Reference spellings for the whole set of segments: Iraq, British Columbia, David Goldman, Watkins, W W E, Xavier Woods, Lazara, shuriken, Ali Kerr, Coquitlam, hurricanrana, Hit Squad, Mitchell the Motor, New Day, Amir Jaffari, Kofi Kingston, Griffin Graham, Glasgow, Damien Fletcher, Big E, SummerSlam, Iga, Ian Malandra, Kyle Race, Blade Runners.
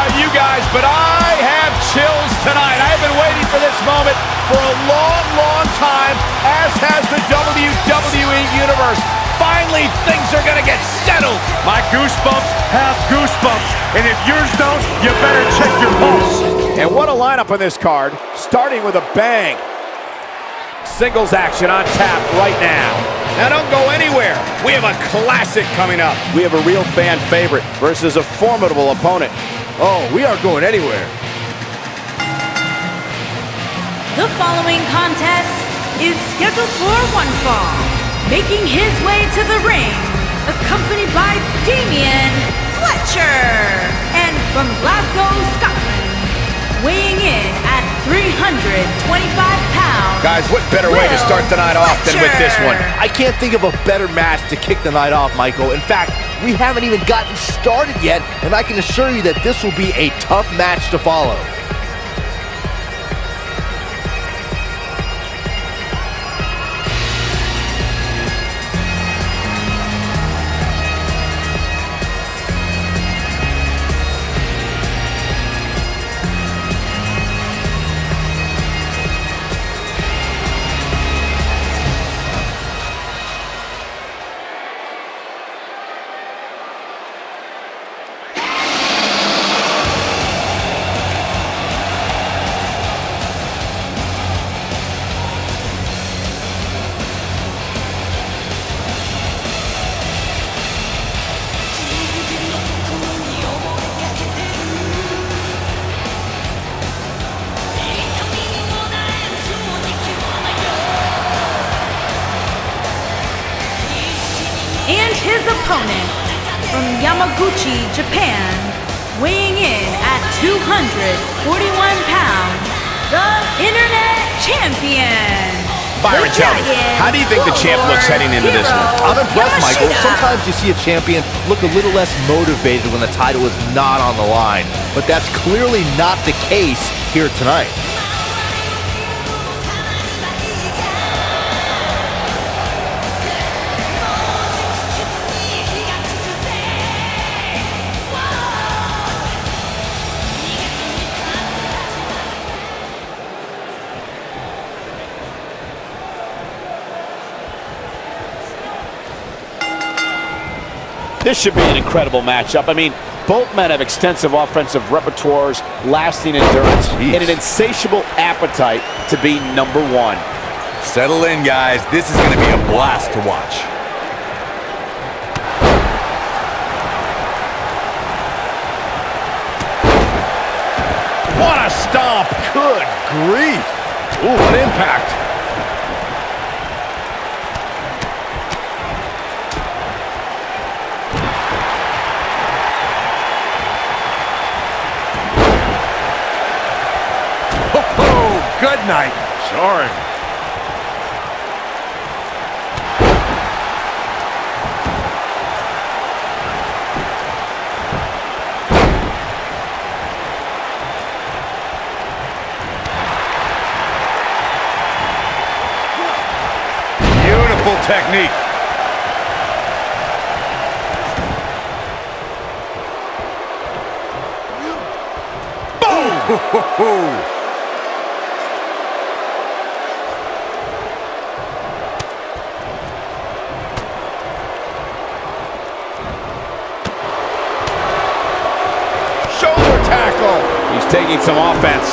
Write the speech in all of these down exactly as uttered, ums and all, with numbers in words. about you guys, but I have chills tonight. I have been waiting for this moment for a long, long time, as has the W W E Universe. Finally, things are gonna get settled. My goosebumps have goosebumps, and if yours don't, you better check your pulse. And what a lineup on this card, starting with a bang. Singles action on tap right now. Now don't go anywhere. We have a classic coming up. We have a real fan favorite versus a formidable opponent. Oh, we aren't going anywhere. The following contest is scheduled for one fall. Making his way to the ring, accompanied by Damien Fletcher. And from Glasgow, Scotland, weighing in at three hundred twenty-five pounds. Guys, what better Will way to start the night Fletcher. off than with this one? I can't think of a better match to kick the night off, Michael. In fact, we haven't even gotten started yet, and I can assure you that this will be a tough match to follow. His opponent from Yamaguchi, Japan, weighing in at two hundred forty-one pounds, the Internet Champion. Byron, tell me, how do you think the champ looks heading into this one? I'm impressed, Michael. Sometimes you see a champion look a little less motivated when the title is not on the line, but that's clearly not the case here tonight. This should be an incredible matchup. I mean, both men have extensive offensive repertoires, lasting endurance, Jeez. and an insatiable appetite to be number one. Settle in, guys. This is going to be a blast to watch. What a stomp. Good grief. Ooh, what impact. Good night. Sorry. Beautiful technique. Boom! Taking some offense.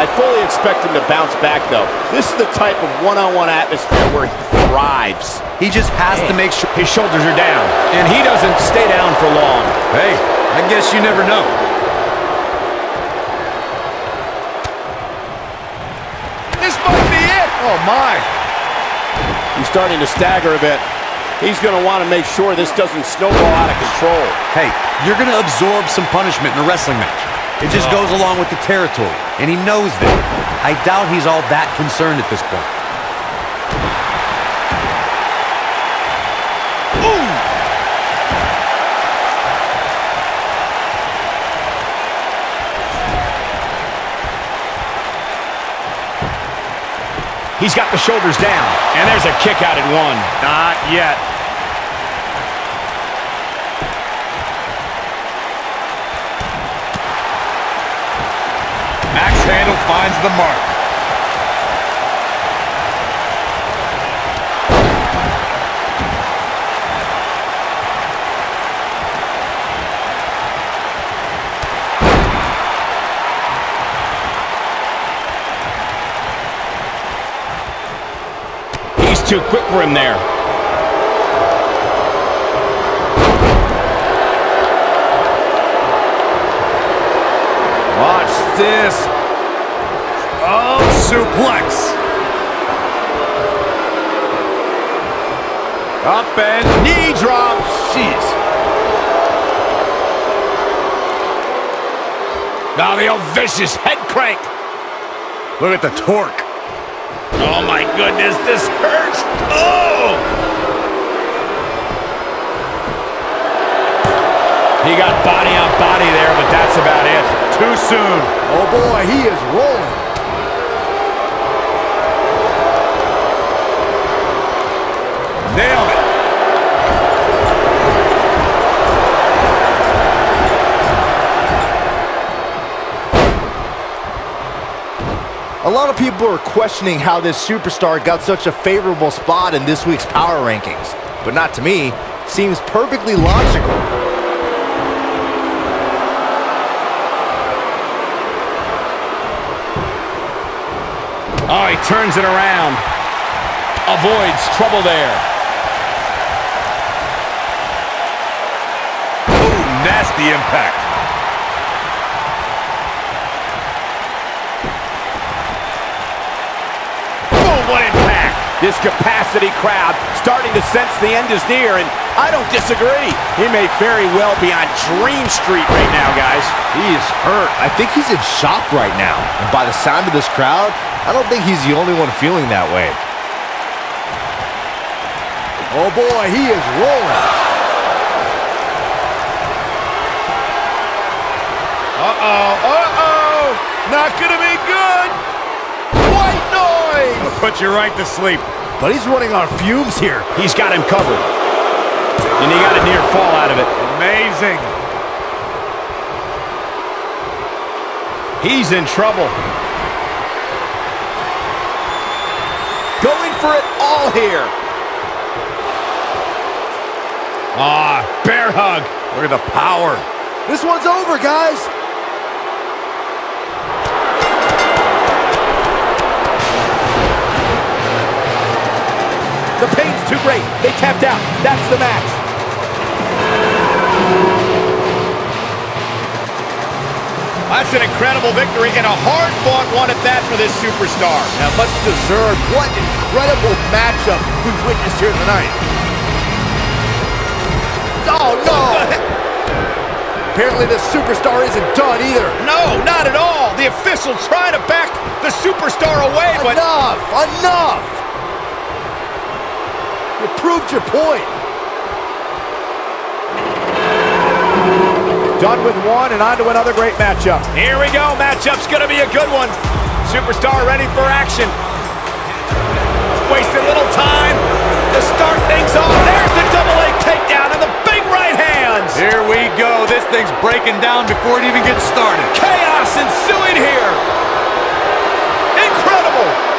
I fully expect him to bounce back, though. This is the type of one-on-one atmosphere where he thrives. He just has hey. to make sure his shoulders are down, and he doesn't stay down for long. Hey, I guess you never know. This might be it. Oh, my. He's starting to stagger a bit. He's going to want to make sure this doesn't snowball out of control. Hey, you're going to absorb some punishment in a wrestling match. It just goes along with the territory, and he knows that. I doubt he's all that concerned at this point. Ooh. He's got the shoulders down, and there's a kick out at one. Not yet. finds the mark. He's too quick for him there. Watch this. Oh, suplex. Up and knee drop. Jeez. Now the old vicious head crank. Look at the torque. Oh my goodness, this hurts. Oh! He got body on body there, but that's about it. Too soon. Oh boy, he is rolling. Nailed it. A lot of people are questioning how this superstar got such a favorable spot in this week's power rankings, but not to me. Seems perfectly logical. Oh, he turns it around. Avoids trouble there. Ooh, nasty impact. Oh, what impact. This capacity crowd starting to sense the end is near, and I don't disagree. He may very well be on Dream Street right now, guys. He is hurt. I think he's in shock right now. And by the sound of this crowd, I don't think he's the only one feeling that way. Oh boy, he is rolling. Uh-oh, uh-oh. Not gonna be good. White noise. I'll put you right to sleep. But he's running on fumes here. He's got him covered. And he got a near fall out of it. Amazing. He's in trouble. For it all here. Ah, bear hug. Look at the power. This one's over, guys. The pain's too great. They tapped out. That's the match. That's an incredible victory and a hard-fought one at that for this superstar. Now, much deserved. What an incredible matchup we've witnessed here tonight. Oh, no! Apparently, this superstar isn't done either. No, not at all. The official trying to back the superstar away, enough, but... Enough! Enough! You proved your point. Done with one and on to another great matchup. Here we go, matchup's gonna be a good one. Superstar ready for action. Wasted little time to start things off. There's the double leg takedown and the big right hands. Here we go, this thing's breaking down before it even gets started. Chaos ensuing here. Incredible.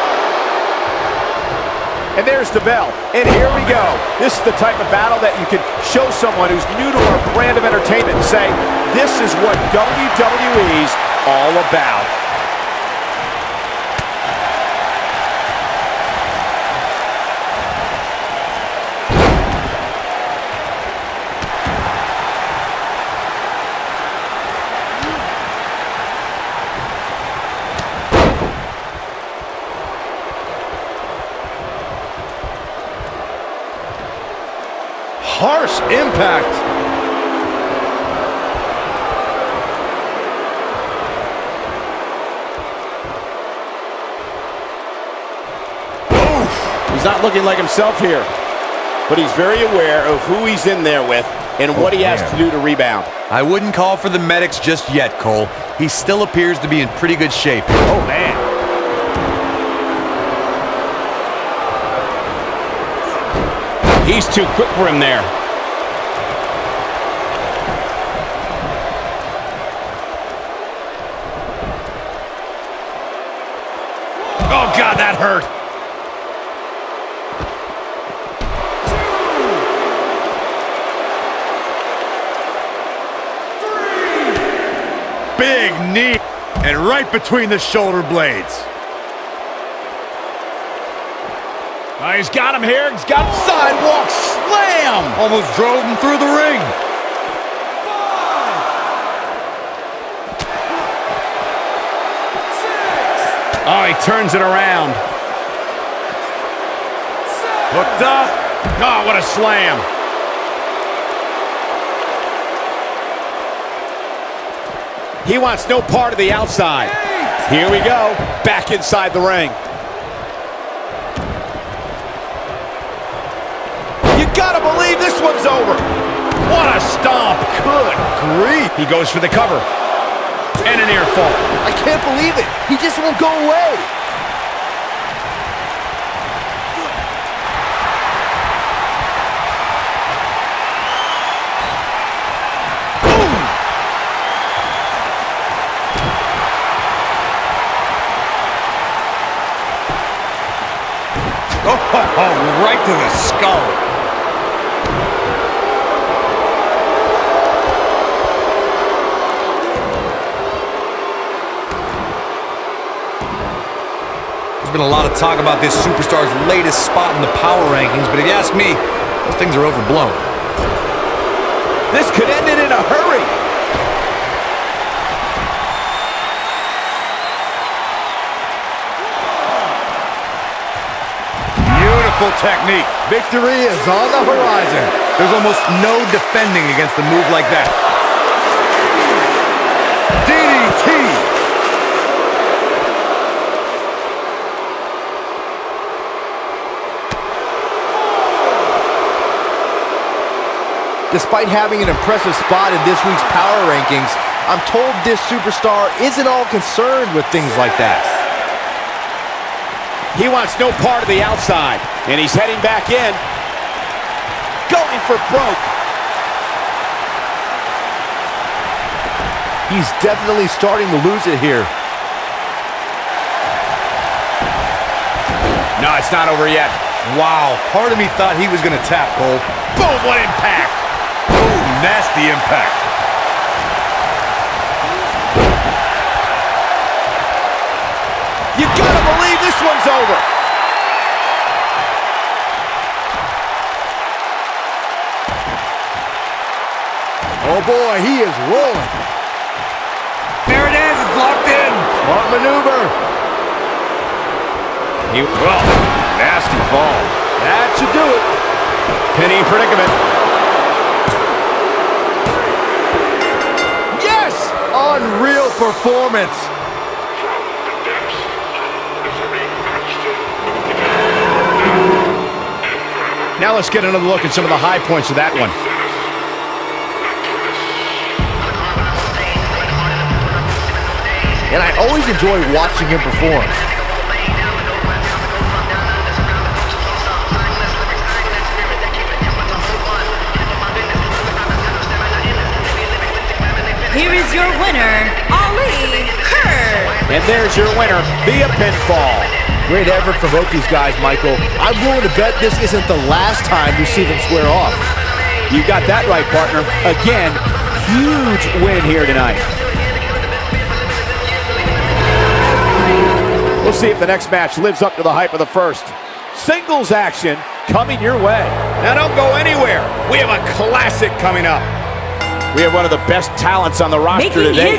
And there's the bell, and here we go. This is the type of battle that you can show someone who's new to our brand of entertainment and say, this is what W W E's all about. Harsh impact. He's not looking like himself here, but he's very aware of who he's in there with and what oh, he has man. to do to rebound. I wouldn't call for the medics just yet, Cole. He still appears to be in pretty good shape. Oh, man. He's too quick for him there. hurt. Big knee, and right between the shoulder blades. Oh, he's got him here. He's got him. Sidewalk slam. Almost drove him through the ring. Five, six. Oh, he turns it around. Seven. Hooked up. Oh, what a slam. He wants no part of the outside. Here we go, back inside the ring. You gotta believe this one's over. What a stomp, good grief. He goes for the cover, and an air fall. I can't believe it, he just won't go away. Oh, right to the skull. There's been a lot of talk about this superstar's latest spot in the power rankings, but if you ask me, those things are overblown. This could end it in a hurry. Technique. Victory is on the horizon. There's almost no defending against a move like that. D D T. Despite having an impressive spot in this week's power rankings, I'm told this superstar isn't all concerned with things like that. He wants no part of the outside, and he's heading back in. Going for broke. He's definitely starting to lose it here. No, it's not over yet. Wow, part of me thought he was going to tap, Cole. Boom, what impact. Boom, nasty impact. You gotta believe this one's over. Oh boy, he is rolling. There it is, it's locked in. Smart maneuver. He, well, nasty fall. That should do it. Penny predicament. Yes! Unreal performance. Now let's get another look at some of the high points of that one. And I always enjoy watching him perform. Here is your winner, Ali Kerr. And there's your winner via pinfall. Great effort from both these guys, Michael. I'm willing to bet this isn't the last time you see them square off. You got that right, partner. Again, huge win here tonight. We'll see if the next match lives up to the hype of the first. Singles action coming your way. Now don't go anywhere. We have a classic coming up. We have one of the best talents on the roster today.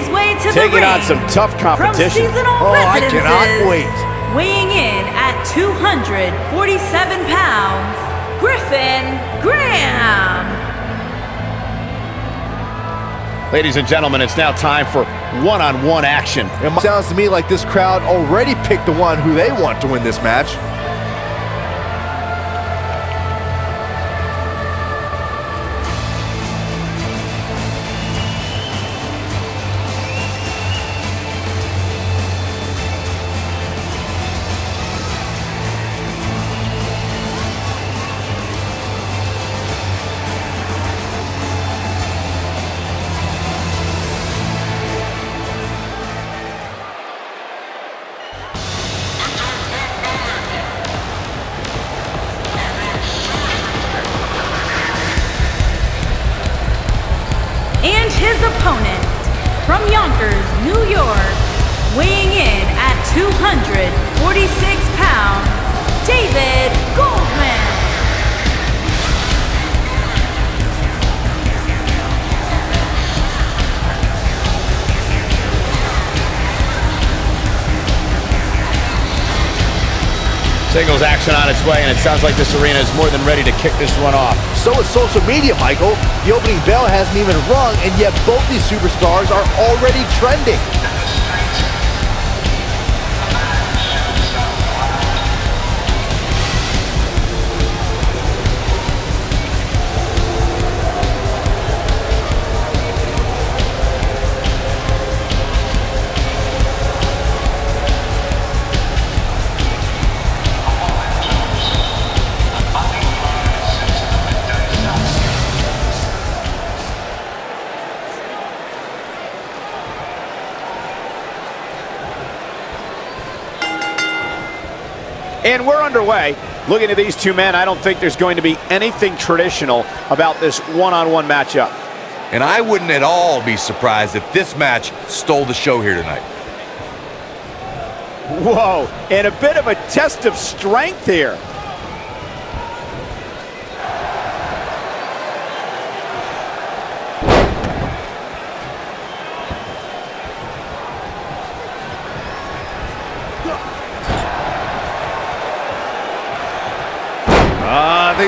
Taking on some tough competition. Oh, I cannot wait. Weighing in at two hundred forty-seven pounds, Griffin Graham. Ladies and gentlemen, it's now time for one-on-one action. It sounds to me like this crowd already picked the one who they want to win this match. his opponent, from Yonkers, New York, weighing in at two hundred forty-six pounds, David Goldman. Singles action on its way, and it sounds like this arena is more than ready to kick this one off. So is social media, Michael. The opening bell hasn't even rung, and yet both these superstars are already trending. And we're underway. Looking at these two men, I don't think there's going to be anything traditional about this one-on-one matchup. And I wouldn't at all be surprised if this match stole the show here tonight. Whoa, and a bit of a test of strength here.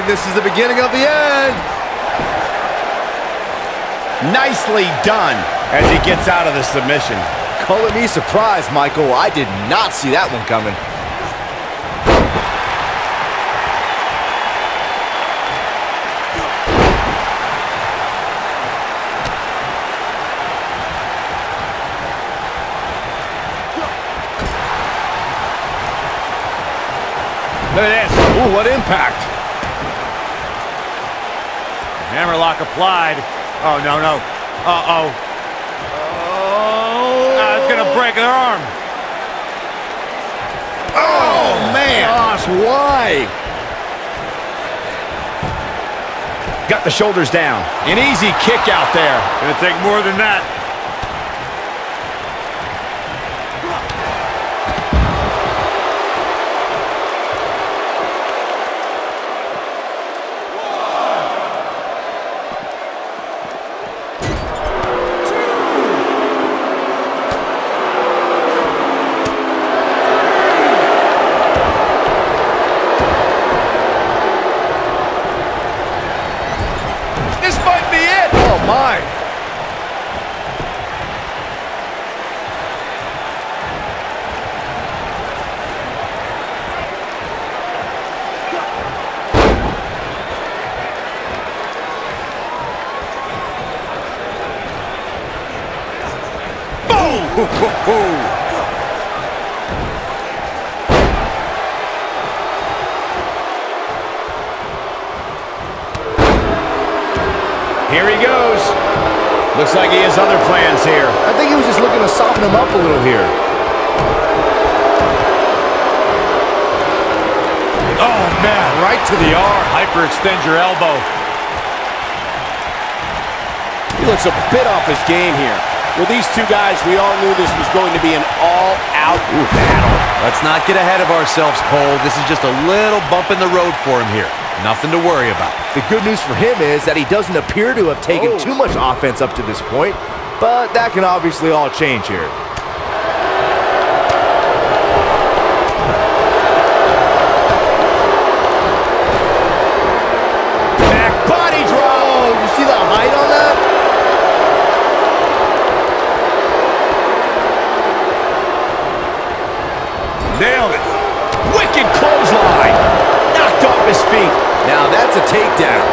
This is the beginning of the end. Nicely done as he gets out of the submission. Calling me surprised, Michael. I did not see that one coming. Look at this. Ooh, what impact. Hammerlock applied. Oh, no, no. Uh-oh. Oh. Uh, it's going to break their arm. Oh, man. Gosh, why? Got the shoulders down. An easy kick out there. Going to take more than that. Here he goes. Looks like he has other plans here. I think he was just looking to soften him up a little here. Oh, man, right to the arm. Hyperextend your elbow. He looks a bit off his game here. Well, these two guys, we all knew this was going to be an all-out battle. Let's not get ahead of ourselves, Cole. This is just a little bump in the road for him here. Nothing to worry about. The good news for him is that he doesn't appear to have taken oh. too much offense up to this point, but that can obviously all change here. Back body drop! Oh, you see the height on that? Nailed it. Wicked clothesline. Knocked off his feet. Now that's a takedown.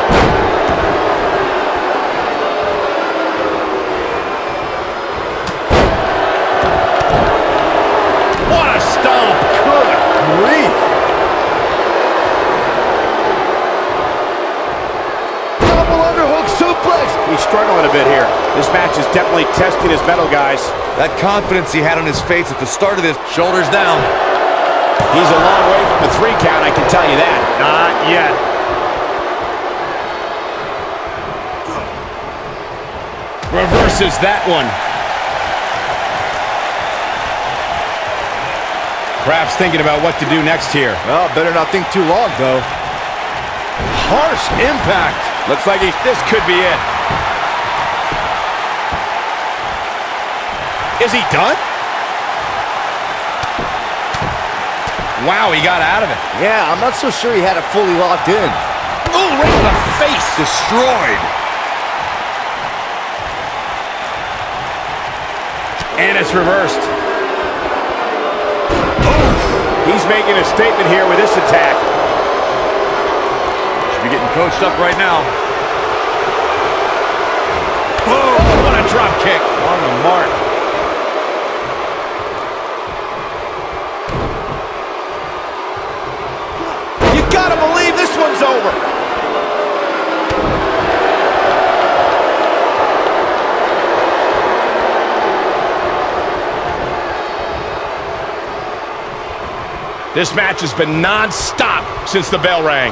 What a stomp! Good grief! Double underhook suplex! He's struggling a bit here. This match is definitely testing his metal, guys. That confidence he had on his face at the start of this, shoulders down. He's a long way from the three count, I can tell you that. Not yet. Reverse misses that one. Perhaps thinking about what to do next here. Well, better not think too long, though. Harsh impact. Looks like he, this could be it. Is he done? Wow, he got out of it. Yeah, I'm not so sure he had it fully locked in. Ooh, right in the face. Destroyed. And it's reversed. He's making a statement here with this attack. Should be getting coached up right now. Boom! What a drop kick on the mark. You gotta believe this one's over. This match has been non-stop since the bell rang.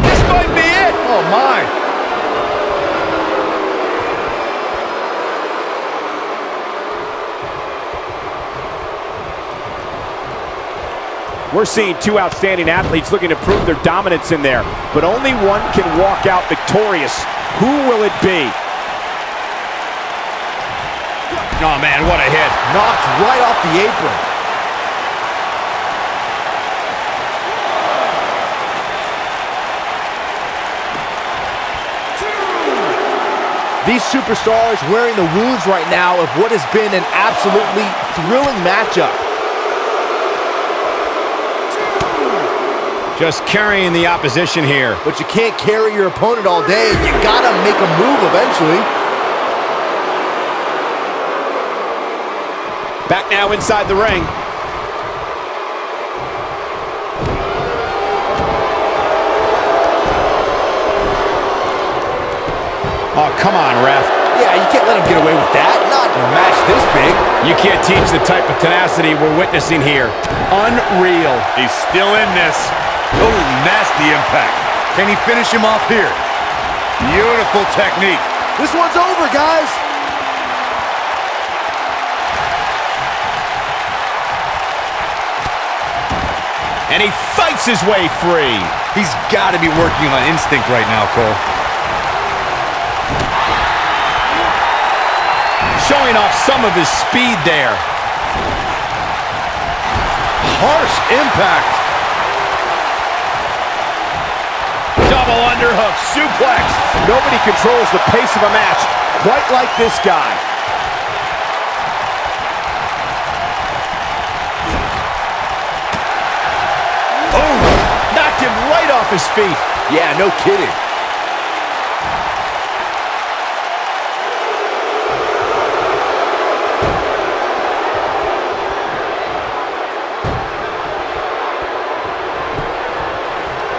This might be it! Oh, my! We're seeing two outstanding athletes looking to prove their dominance in there, but only one can walk out victorious. Who will it be? Oh, man, what a hit. Knocked right off the apron. Two. These superstars wearing the wounds right now of what has been an absolutely thrilling matchup. Two. Just carrying the opposition here. But you can't carry your opponent all day. You gotta make a move eventually. Back now inside the ring. Oh, come on, ref. Yeah, you can't let him get away with that. Not in a match this big. You can't teach the type of tenacity we're witnessing here. Unreal. He's still in this. Oh, nasty impact. Can he finish him off here? Beautiful technique. This one's over, guys. And he fights his way free. He's got to be working on instinct right now, Cole. Showing off some of his speed there. Harsh impact. Double underhook, suplex. Nobody controls the pace of a match quite like this guy. Right off his feet. Yeah, no kidding.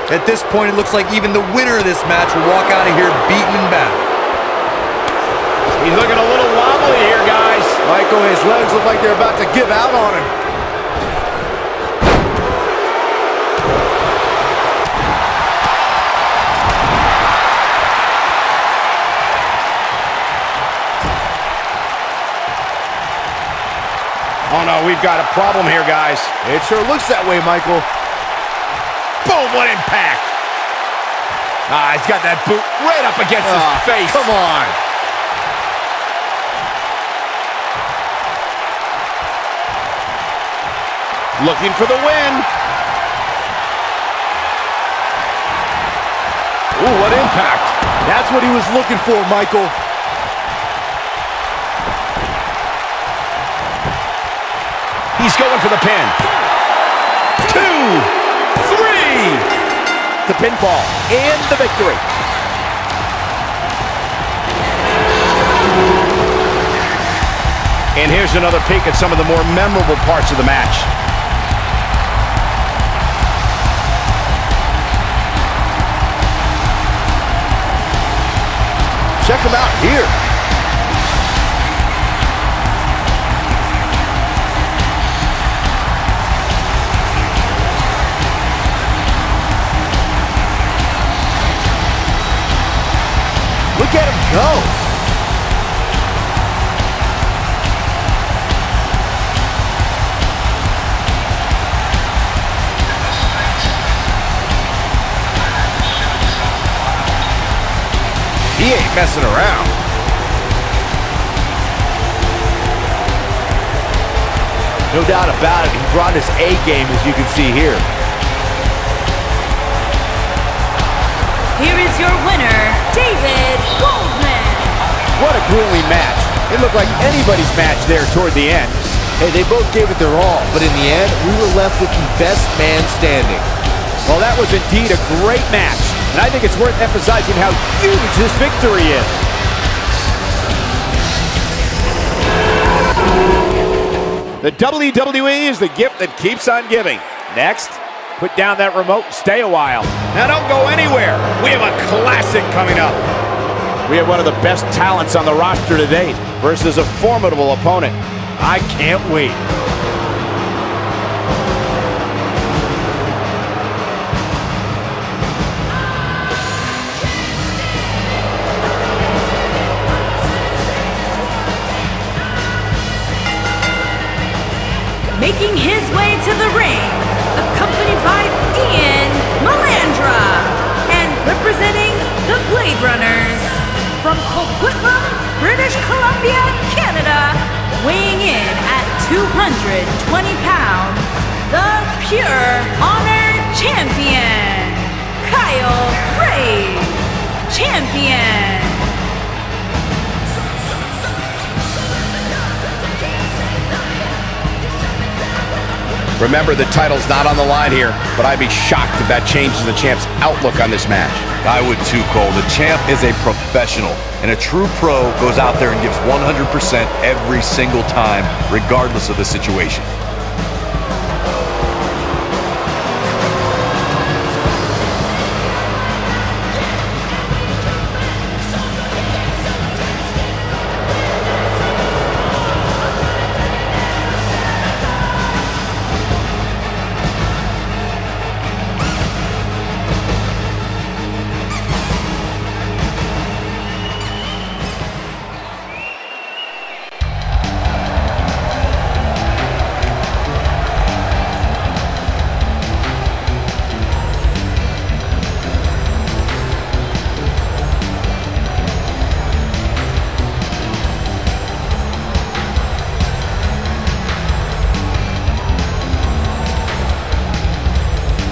At this point, it looks like even the winner of this match will walk out of here beaten and back. He's looking a little wobbly here, guys. Michael, his legs look like they're about to give out on him. Oh, no, we've got a problem here, guys. It sure looks that way, Michael. Boom, what impact. Ah, he's got that boot right up against oh, his face. Come on. Looking for the win. Ooh, what impact. That's what he was looking for, Michael. He's going for the pin. Two, three. The pinfall and the victory. And here's another peek at some of the more memorable parts of the match. Check them out here. go. He ain't messing around. No doubt about it, he brought his A game, as you can see here. Here is your winner, David Goldman. What a grueling match. It looked like anybody's match there toward the end. Hey, they both gave it their all, but in the end, we were left with the best man standing. Well, that was indeed a great match, and I think it's worth emphasizing how huge this victory is. The W W E is the gift that keeps on giving. Next. Put down that remote and stay a while. Now don't go anywhere. We have a classic coming up. We have one of the best talents on the roster to date versus a formidable opponent. I can't wait. Making his way to the ring, accompanied by Ian Malandra, and representing the Blade Runners, from Coquitlam, British Columbia, Canada, weighing in at two hundred twenty pounds, the Pure Honor Champion, Kyle Race, Champion. Remember, the title's not on the line here, but I'd be shocked if that changes the champ's outlook on this match. I would too, Cole. The champ is a professional, and a true pro goes out there and gives one hundred percent every single time, regardless of the situation.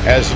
As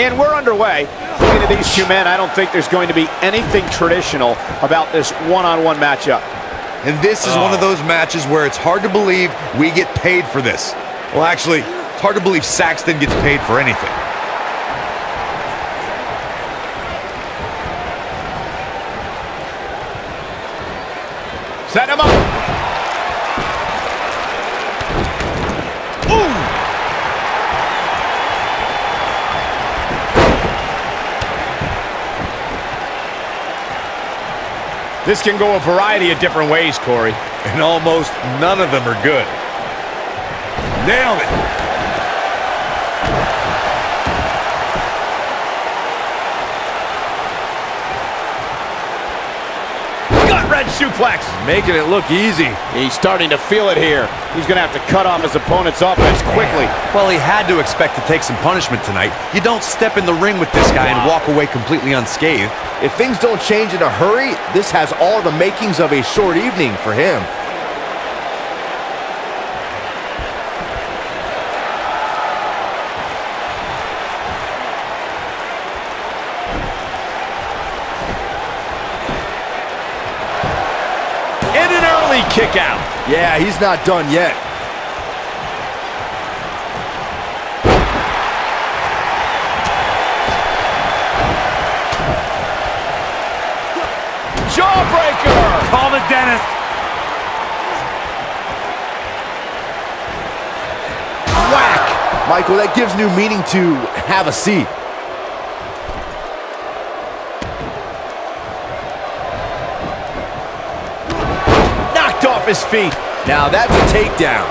And we're underway. Looking at these two men, I don't think there's going to be anything traditional about this one-on-one matchup. And this is oh. one of those matches where it's hard to believe we get paid for this. Well, actually, it's hard to believe Saxton gets paid for anything. Set him up. This can go a variety of different ways, Corey. And almost none of them are good. Nailed it. Gut-wrench suplex. Making it look easy. He's starting to feel it here. He's going to have to cut off his opponent's offense quickly. Well, he had to expect to take some punishment tonight. You don't step in the ring with this guy and walk away completely unscathed. If things don't change in a hurry, this has all the makings of a short evening for him. And an early kick out. Yeah, he's not done yet. Call the dentist. Whack! Michael, that gives new meaning to have a seat. Knocked off his feet. Now that's a takedown.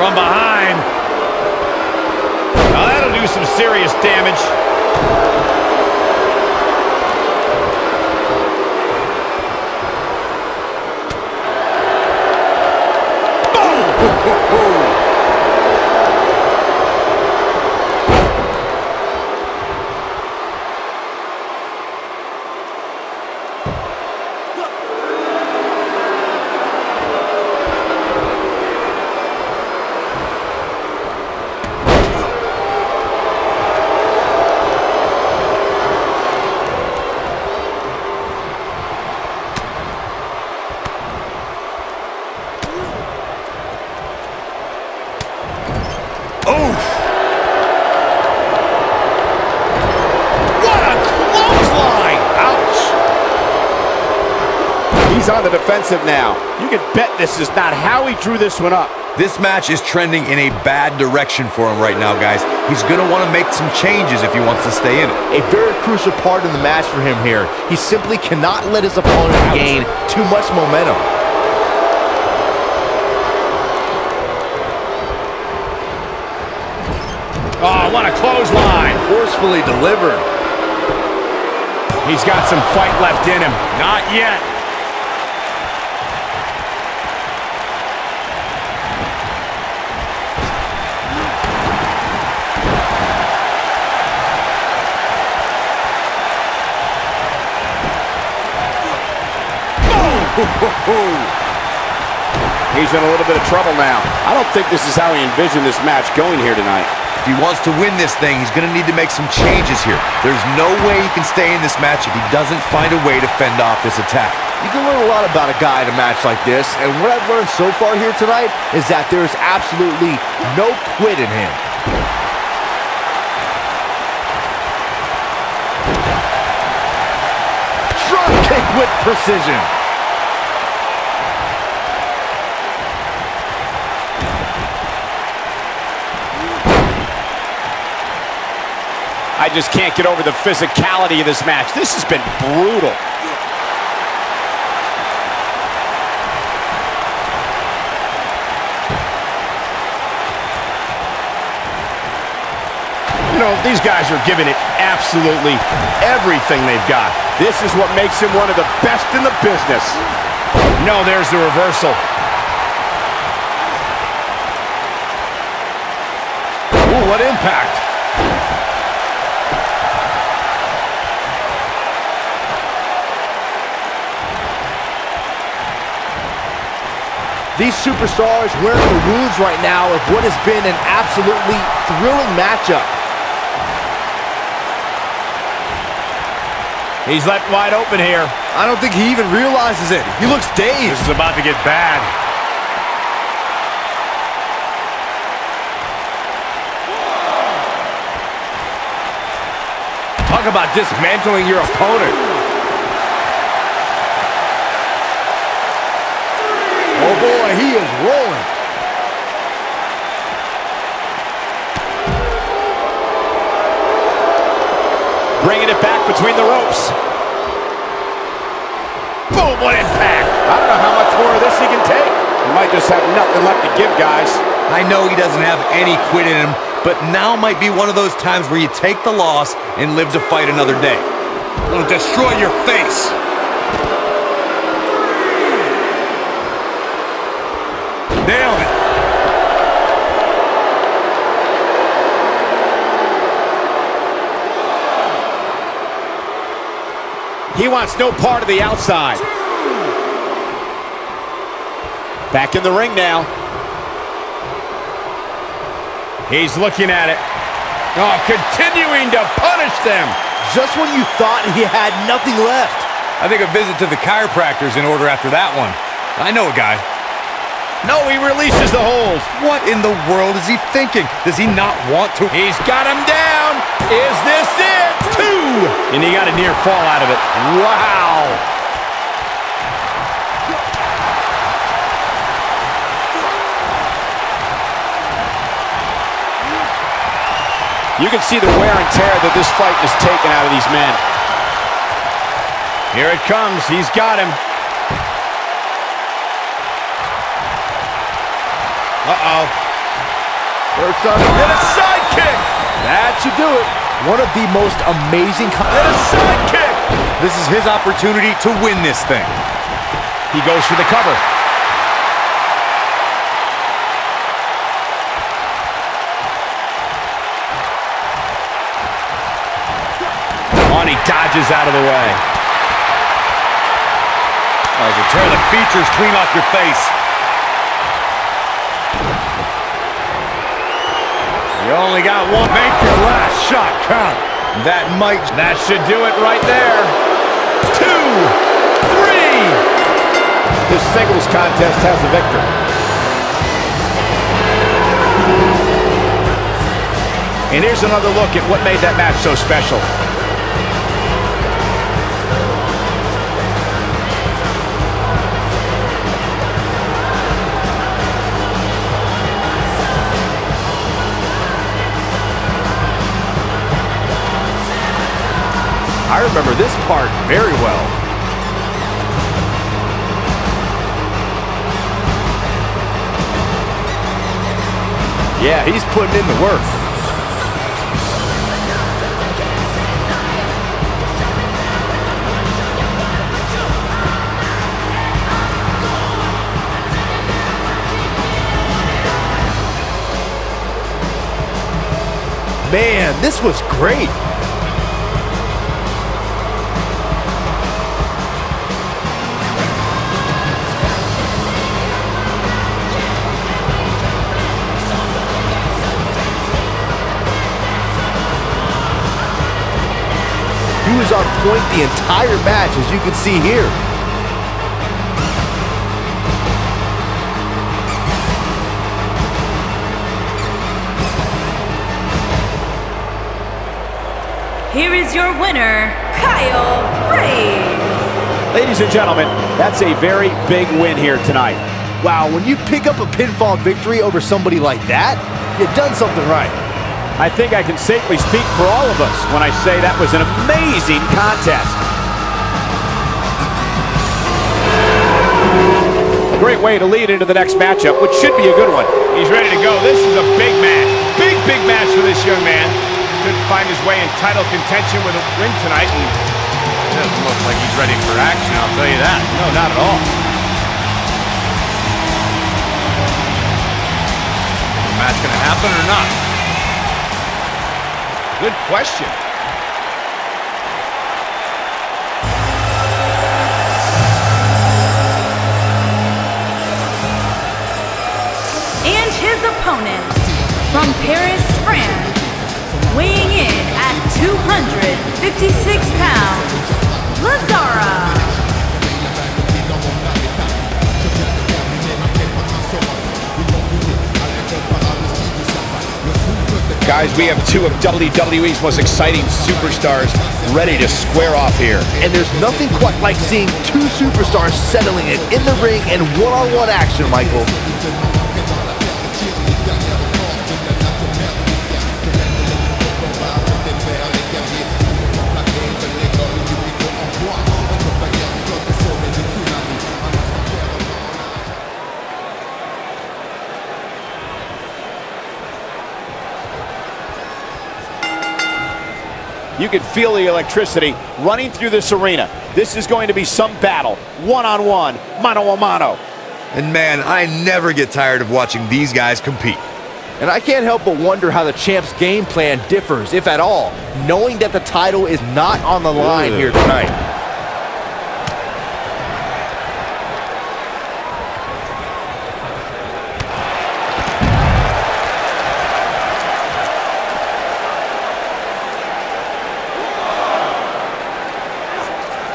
From behind. Now that'll do some serious damage. Boom! On the defensive now. You can bet this is not how he drew this one up. This match is trending in a bad direction for him right now, guys. He's going to want to make some changes if he wants to stay in it. A very crucial part in the match for him here. He simply cannot let his opponent gain too much momentum. Oh, what a clothesline. Forcefully delivered. He's got some fight left in him. Not yet. He's in a little bit of trouble now. I don't think this is how he envisioned this match going here tonight. If he wants to win this thing, he's going to need to make some changes here. There's no way he can stay in this match if he doesn't find a way to fend off this attack. You can learn a lot about a guy in a match like this, and what I've learned so far here tonight is that there's absolutely no quit in him. Drop kick with precision. I just can't get over the physicality of this match. This has been brutal. You know, these guys are giving it absolutely everything they've got. This is what makes him one of the best in the business. No, there's the reversal. Ooh, what impact. These superstars wearing the wounds right now of what has been an absolutely thrilling matchup. He's left wide open here. I don't think he even realizes it. He looks dazed. This is about to get bad. Talk about dismantling your opponent. Oh boy, he is rolling. Bringing it back between the ropes. Boom, what impact. I don't know how much more of this he can take. He might just have nothing left to give, guys. I know he doesn't have any quit in him, but now might be one of those times where you take the loss and live to fight another day. It'll destroy your face. Nailed it. He wants no part of the outside. Back in the ring now. He's looking at it. Oh, continuing to punish them. Just when you thought he had nothing left. I think a visit to the chiropractor's in order after that one. I know a guy. No, he releases the hold. What in the world is he thinking? Does he not want to? He's got him down. Is this it? Two. And he got a near fall out of it. Wow. You can see the wear and tear that this fight has taken out of these men. Here it comes. He's got him. Uh-oh. First up. And a sidekick. That should do it. One of the most amazing... And a sidekick. This is his opportunity to win this thing. He goes for the cover. On, he dodges out of the way. That was a tear the features clean off your face. You only got one. Make your last shot count. That might. That should do it right there. Two. Three. This singles contest has a victor. And here's another look at what made that match so special. I remember this part very well. Yeah, he's putting in the work. Man, this was great. He was on point the entire match, as you can see here. Here is your winner, Kyle Race. Ladies and gentlemen, that's a very big win here tonight. Wow, when you pick up a pinfall victory over somebody like that, you've done something right. I think I can safely speak for all of us when I say that was an amazing contest. A great way to lead into the next matchup, which should be a good one. He's ready to go. This is a big match. Big, big match for this young man. Could find his way in title contention with a win tonight. And it doesn't look like he's ready for action, I'll tell you that. No, not at all. Is the match going to happen or not? Good question. And his opponent, from Paris, France, weighing in at two hundred fifty-six pounds, Lazara. Guys, we have two of W W E's most exciting superstars ready to square off here. And there's nothing quite like seeing two superstars settling it in the ring and one-on-one action, Michael. You can feel the electricity running through this arena. This is going to be some battle, one-on-one, mano-a-mano. And man, I never get tired of watching these guys compete. And I can't help but wonder how the champ's game plan differs, if at all, knowing that the title is not on the line Ooh. Here tonight.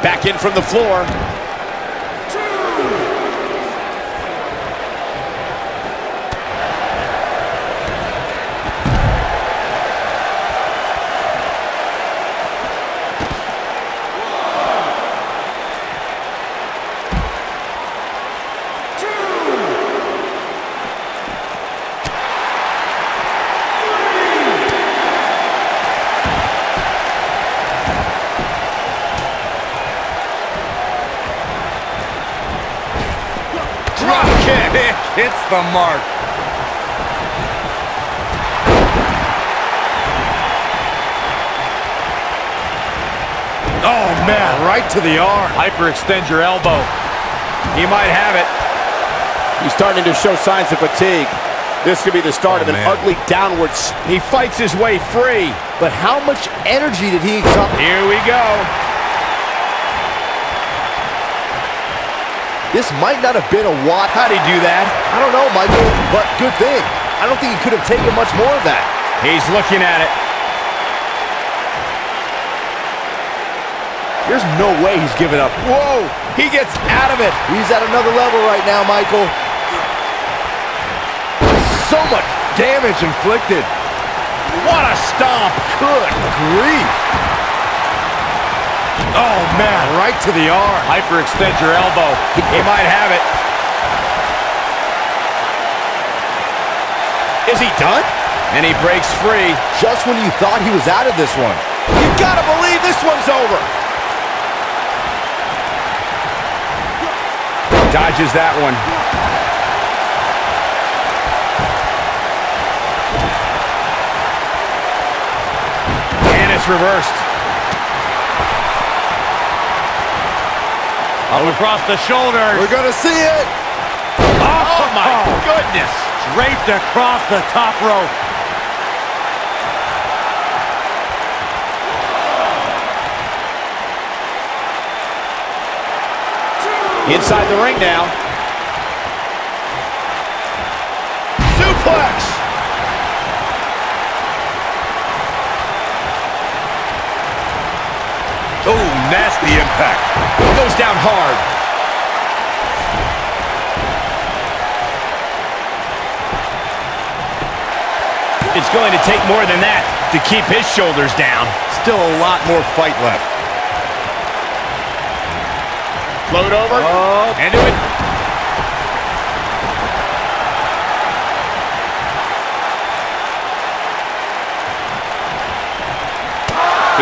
Back in from the floor. Two. hits the mark. Oh, man, right to the arm. Hyperextend your elbow. He might have it. He's starting to show signs of fatigue. This could be the start oh, of an man. ugly downward spin. He fights his way free. But how much energy did he exert? Here we go. This might not have been a watt. How'd he do that? I don't know, Michael, but good thing. I don't think he could have taken much more of that. He's looking at it. There's no way he's giving up. Whoa, he gets out of it. He's at another level right now, Michael. So much damage inflicted. What a stomp. Good grief. Oh, man, right to the arm. Hyperextend your elbow. He might have it. Is he done? And he breaks free. Just when you thought he was out of this one. You've got to believe this one's over. Dodges that one. And it's reversed. Up across the shoulders. We're going to see it. Oh, my goodness. Draped across the top rope. Inside the ring now. Suplex! Oh, nasty impact. Goes down hard. It's going to take more than that to keep his shoulders down. Still a lot more fight left. Float over, oh. into it.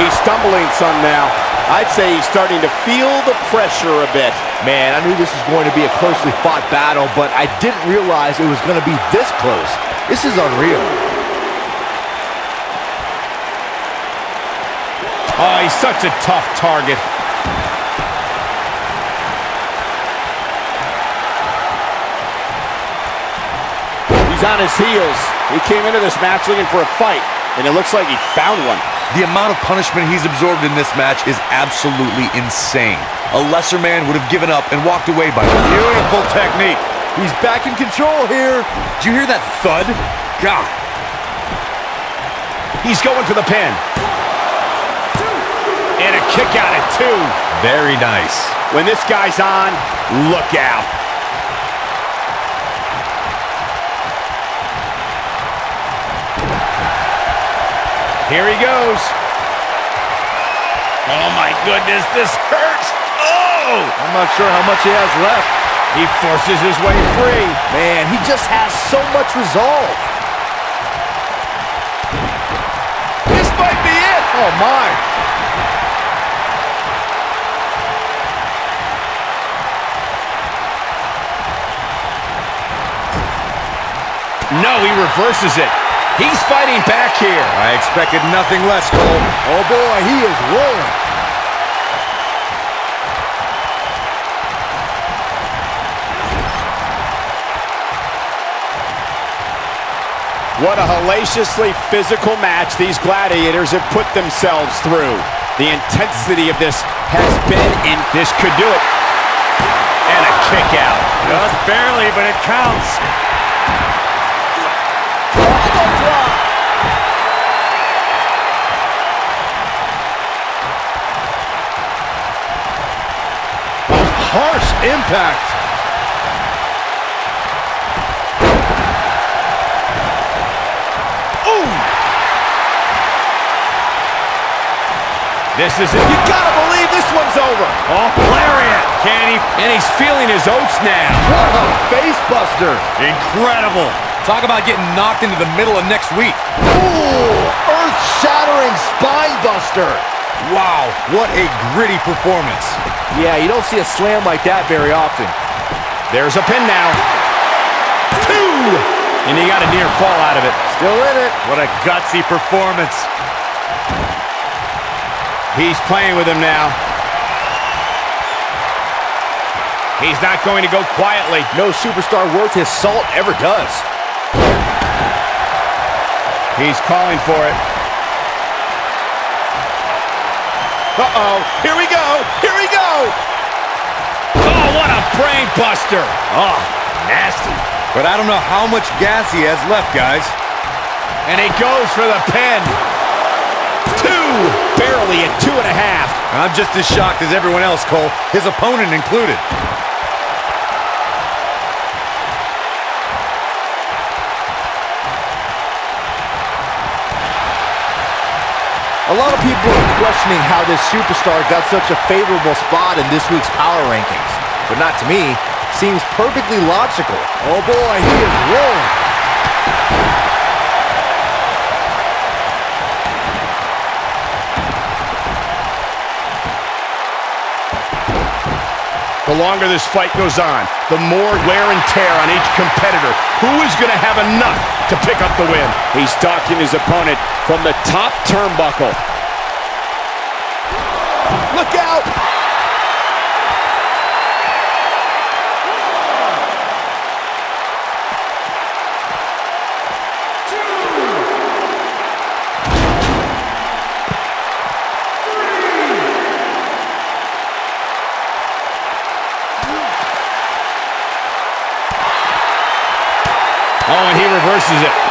He's stumbling some now. I'd say he's starting to feel the pressure a bit. Man, I knew this was going to be a closely fought battle, but I didn't realize it was going to be this close. This is unreal. Oh, he's such a tough target. He's on his heels. He came into this match looking for a fight, and it looks like he found one. The amount of punishment he's absorbed in this match is absolutely insane. A lesser man would have given up and walked away by that. Beautiful technique. He's back in control here. Did you hear that thud? God. He's going for the pin. And a kick out at two. Very nice. When this guy's on, look out. Here he goes. Oh, my goodness, this hurts. Oh! I'm not sure how much he has left. He forces his way free. Man, he just has so much resolve. This might be it. Oh, my. No, he reverses it. He's fighting back here. I expected nothing less, Cole. Oh, boy, he is rolling. What a hellaciously physical match these gladiators have put themselves through. The intensity of this has been in. This could do it. And a kick out. Just barely, but it counts. Harsh impact. Ooh! This is it. You gotta believe this one's over. Oh, lariat, can he? And he's feeling his oats now. What a face buster. Incredible. Talk about getting knocked into the middle of next week. Ooh! Earth-shattering spine buster. Wow, what a gritty performance. Yeah, you don't see a slam like that very often. There's a pin now. Two! And he got a near fall out of it. Still in it. What a gutsy performance. He's playing with him now. He's not going to go quietly. No superstar worth his salt ever does. He's calling for it. Uh-oh. Here we go. Here we go. Oh, what a brain buster. Oh, nasty. But I don't know how much gas he has left, guys. And he goes for the pin. Two. Barely at two and a half. I'm just as shocked as everyone else, Cole. His opponent included. A lot of people are questioning how this superstar got such a favorable spot in this week's power rankings. But not to me, seems perfectly logical. Oh boy, he is rolling. The longer this fight goes on, the more wear and tear on each competitor. Who is going to have enough to pick up the win? He's stalking his opponent from the top turnbuckle. Look out! Two. Three. Oh, and he reverses it.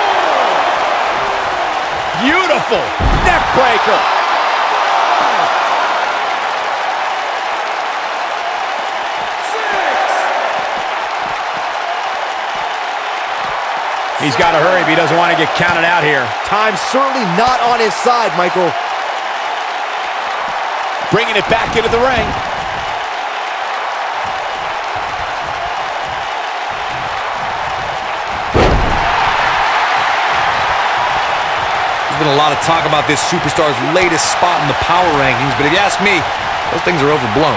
Beautiful neck breaker. Six. He's got to hurry if he doesn't want to get counted out here. Time's certainly not on his side, Michael. Bringing it back into the ring. Been a lot of talk about this superstar's latest spot in the power rankings, but if you ask me, those things are overblown.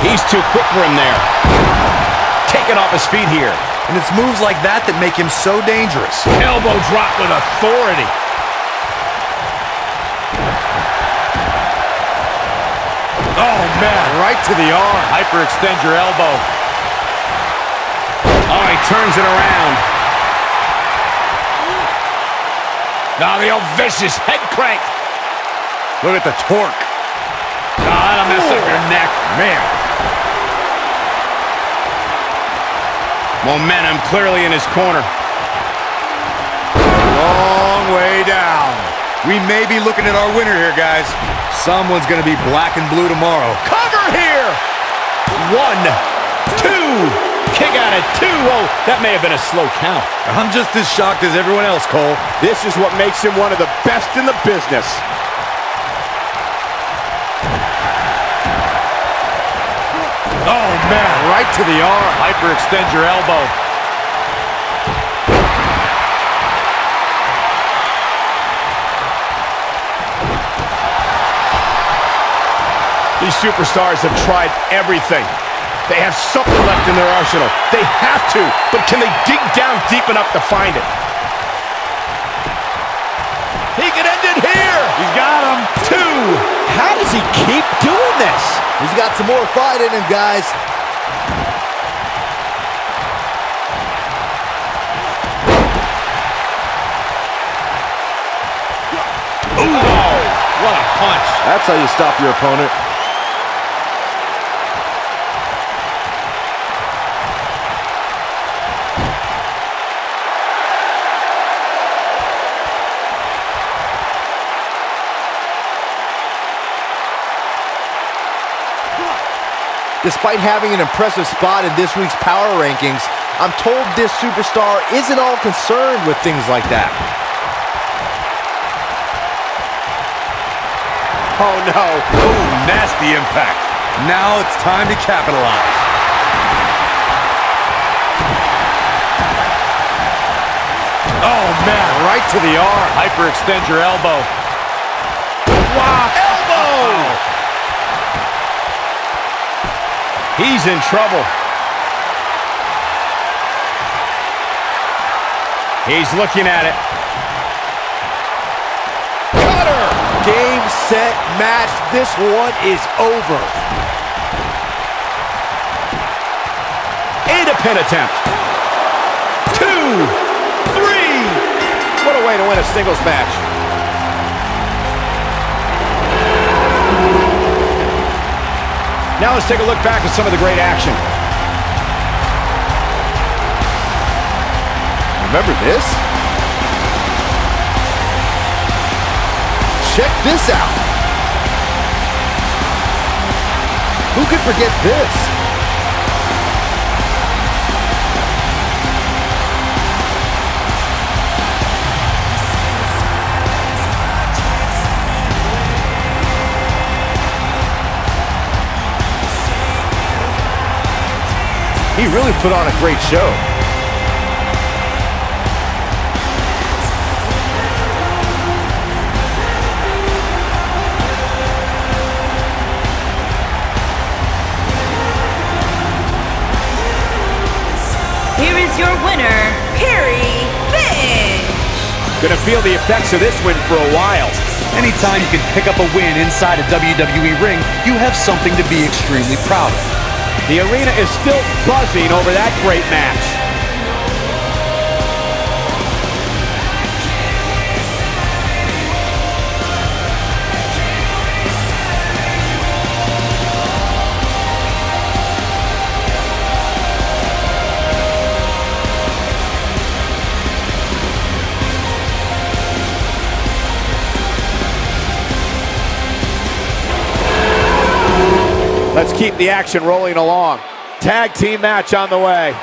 He's too quick for him there. Taking off his feet here. And it's moves like that that make him so dangerous. Elbow drop with authority. Oh, man, right to the arm. Hyperextend your elbow. Oh, he turns it around. Now, oh, the old vicious head crank. Look at the torque. Oh, that'll mess Ooh. up your neck. Man. Momentum clearly in his corner. Long way down. We may be looking at our winner here, guys. Someone's going to be black and blue tomorrow. Cover here! One, two, kick out at two. Oh, that may have been a slow count. I'm just as shocked as everyone else, Cole. This is what makes him one of the best in the business. Oh, man, right to the arm. Hyperextend your elbow. These superstars have tried everything. They have something left in their arsenal. They have to, but can they dig down deep enough to find it? He can end it here. He's got him. Two. How does he keep doing this? He's got some more fight in him, guys. Ooh. Oh, what a punch. That's how you stop your opponent. Despite having an impressive spot in this week's power rankings, I'm told this superstar isn't all concerned with things like that. Oh no, ooh, nasty impact. Now it's time to capitalize. Oh man, right to the arm. Hyperextend your elbow. He's in trouble. He's looking at it. Cutter! Game, set, match. This one is over. And a pin attempt. Two, three. What a way to win a singles match. Now let's take a look back at some of the great action. Remember this? Check this out. Who could forget this? He really put on a great show. Here is your winner, Perry Finch. Gonna feel the effects of this win for a while. Anytime you can pick up a win inside a W W E ring, you have something to be extremely proud of. The arena is still buzzing over that great match. Let's keep the action rolling along. Tag team match on the way.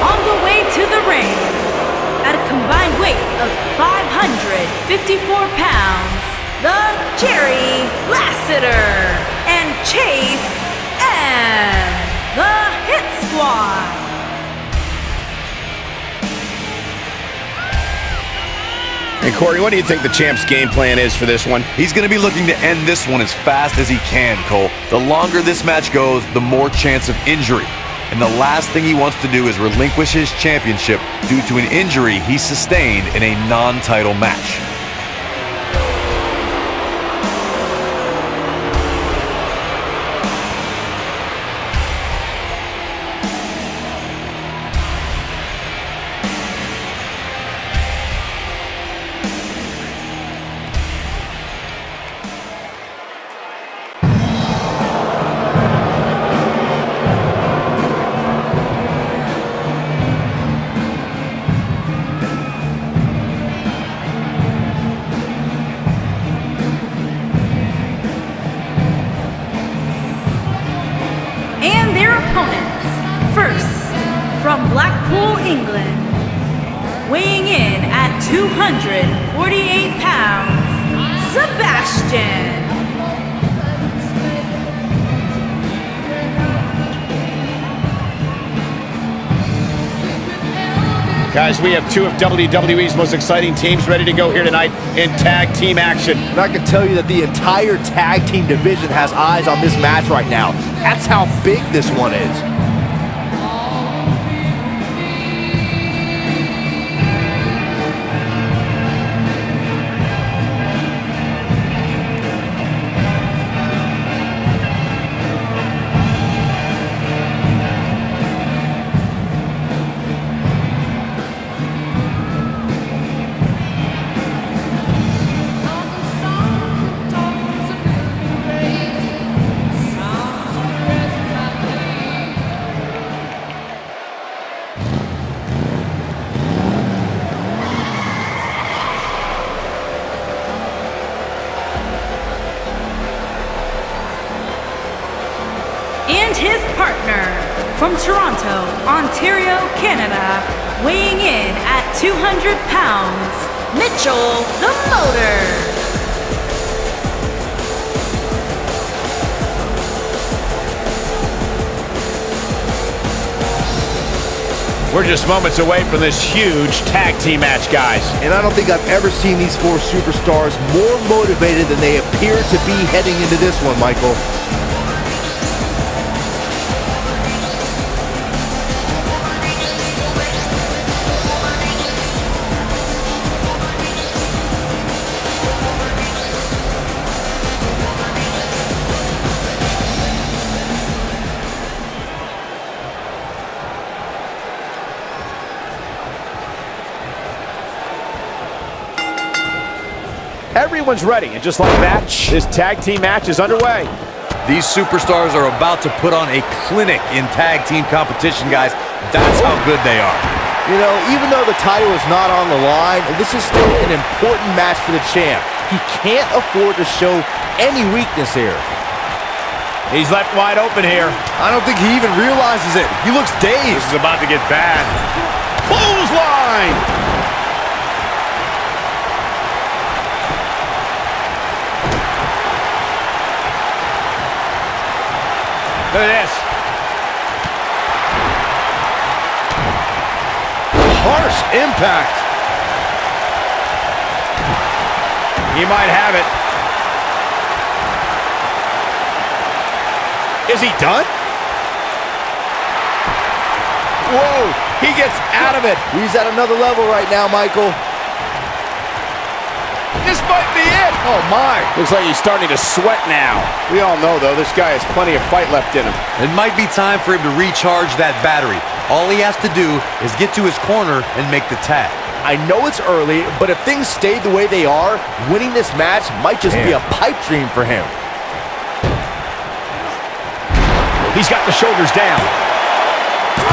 On the way to the ring, at a combined weight of five hundred fifty-four pounds, the Jerry Lassiter and Chase and the Hit Squad. And Corey, what do you think the champ's game plan is for this one? He's going to be looking to end this one as fast as he can, Cole. The longer this match goes, the more chance of injury. And the last thing he wants to do is relinquish his championship due to an injury he sustained in a non-title match. Guys, we have two of W W E's most exciting teams ready to go here tonight in tag team action. And I can tell you that the entire tag team division has eyes on this match right now. That's how big this one is. From Toronto, Ontario, Canada, weighing in at two hundred pounds, Mitchell the Motor. We're just moments away from this huge tag team match, guys. And I don't think I've ever seen these four superstars more motivated than they appear to be heading into this one, Michael. Everyone's ready, and just like that, this tag team match is underway. These superstars are about to put on a clinic in tag team competition, guys. That's how good they are. You know, even though the title is not on the line, this is still an important match for the champ. He can't afford to show any weakness here. He's left wide open here. I don't think he even realizes it. He looks dazed. This is about to get bad. Clothesline! Look at this. Harsh impact. He might have it. Is he done? Whoa, he gets out of it. He's at another level right now, Michael. This might be it. Oh, my. Looks like he's starting to sweat now. We all know, though, this guy has plenty of fight left in him. It might be time for him to recharge that battery. All he has to do is get to his corner and make the tag. I know it's early, but if things stayed the way they are, winning this match might just Damn. be a pipe dream for him. He's got the shoulders down.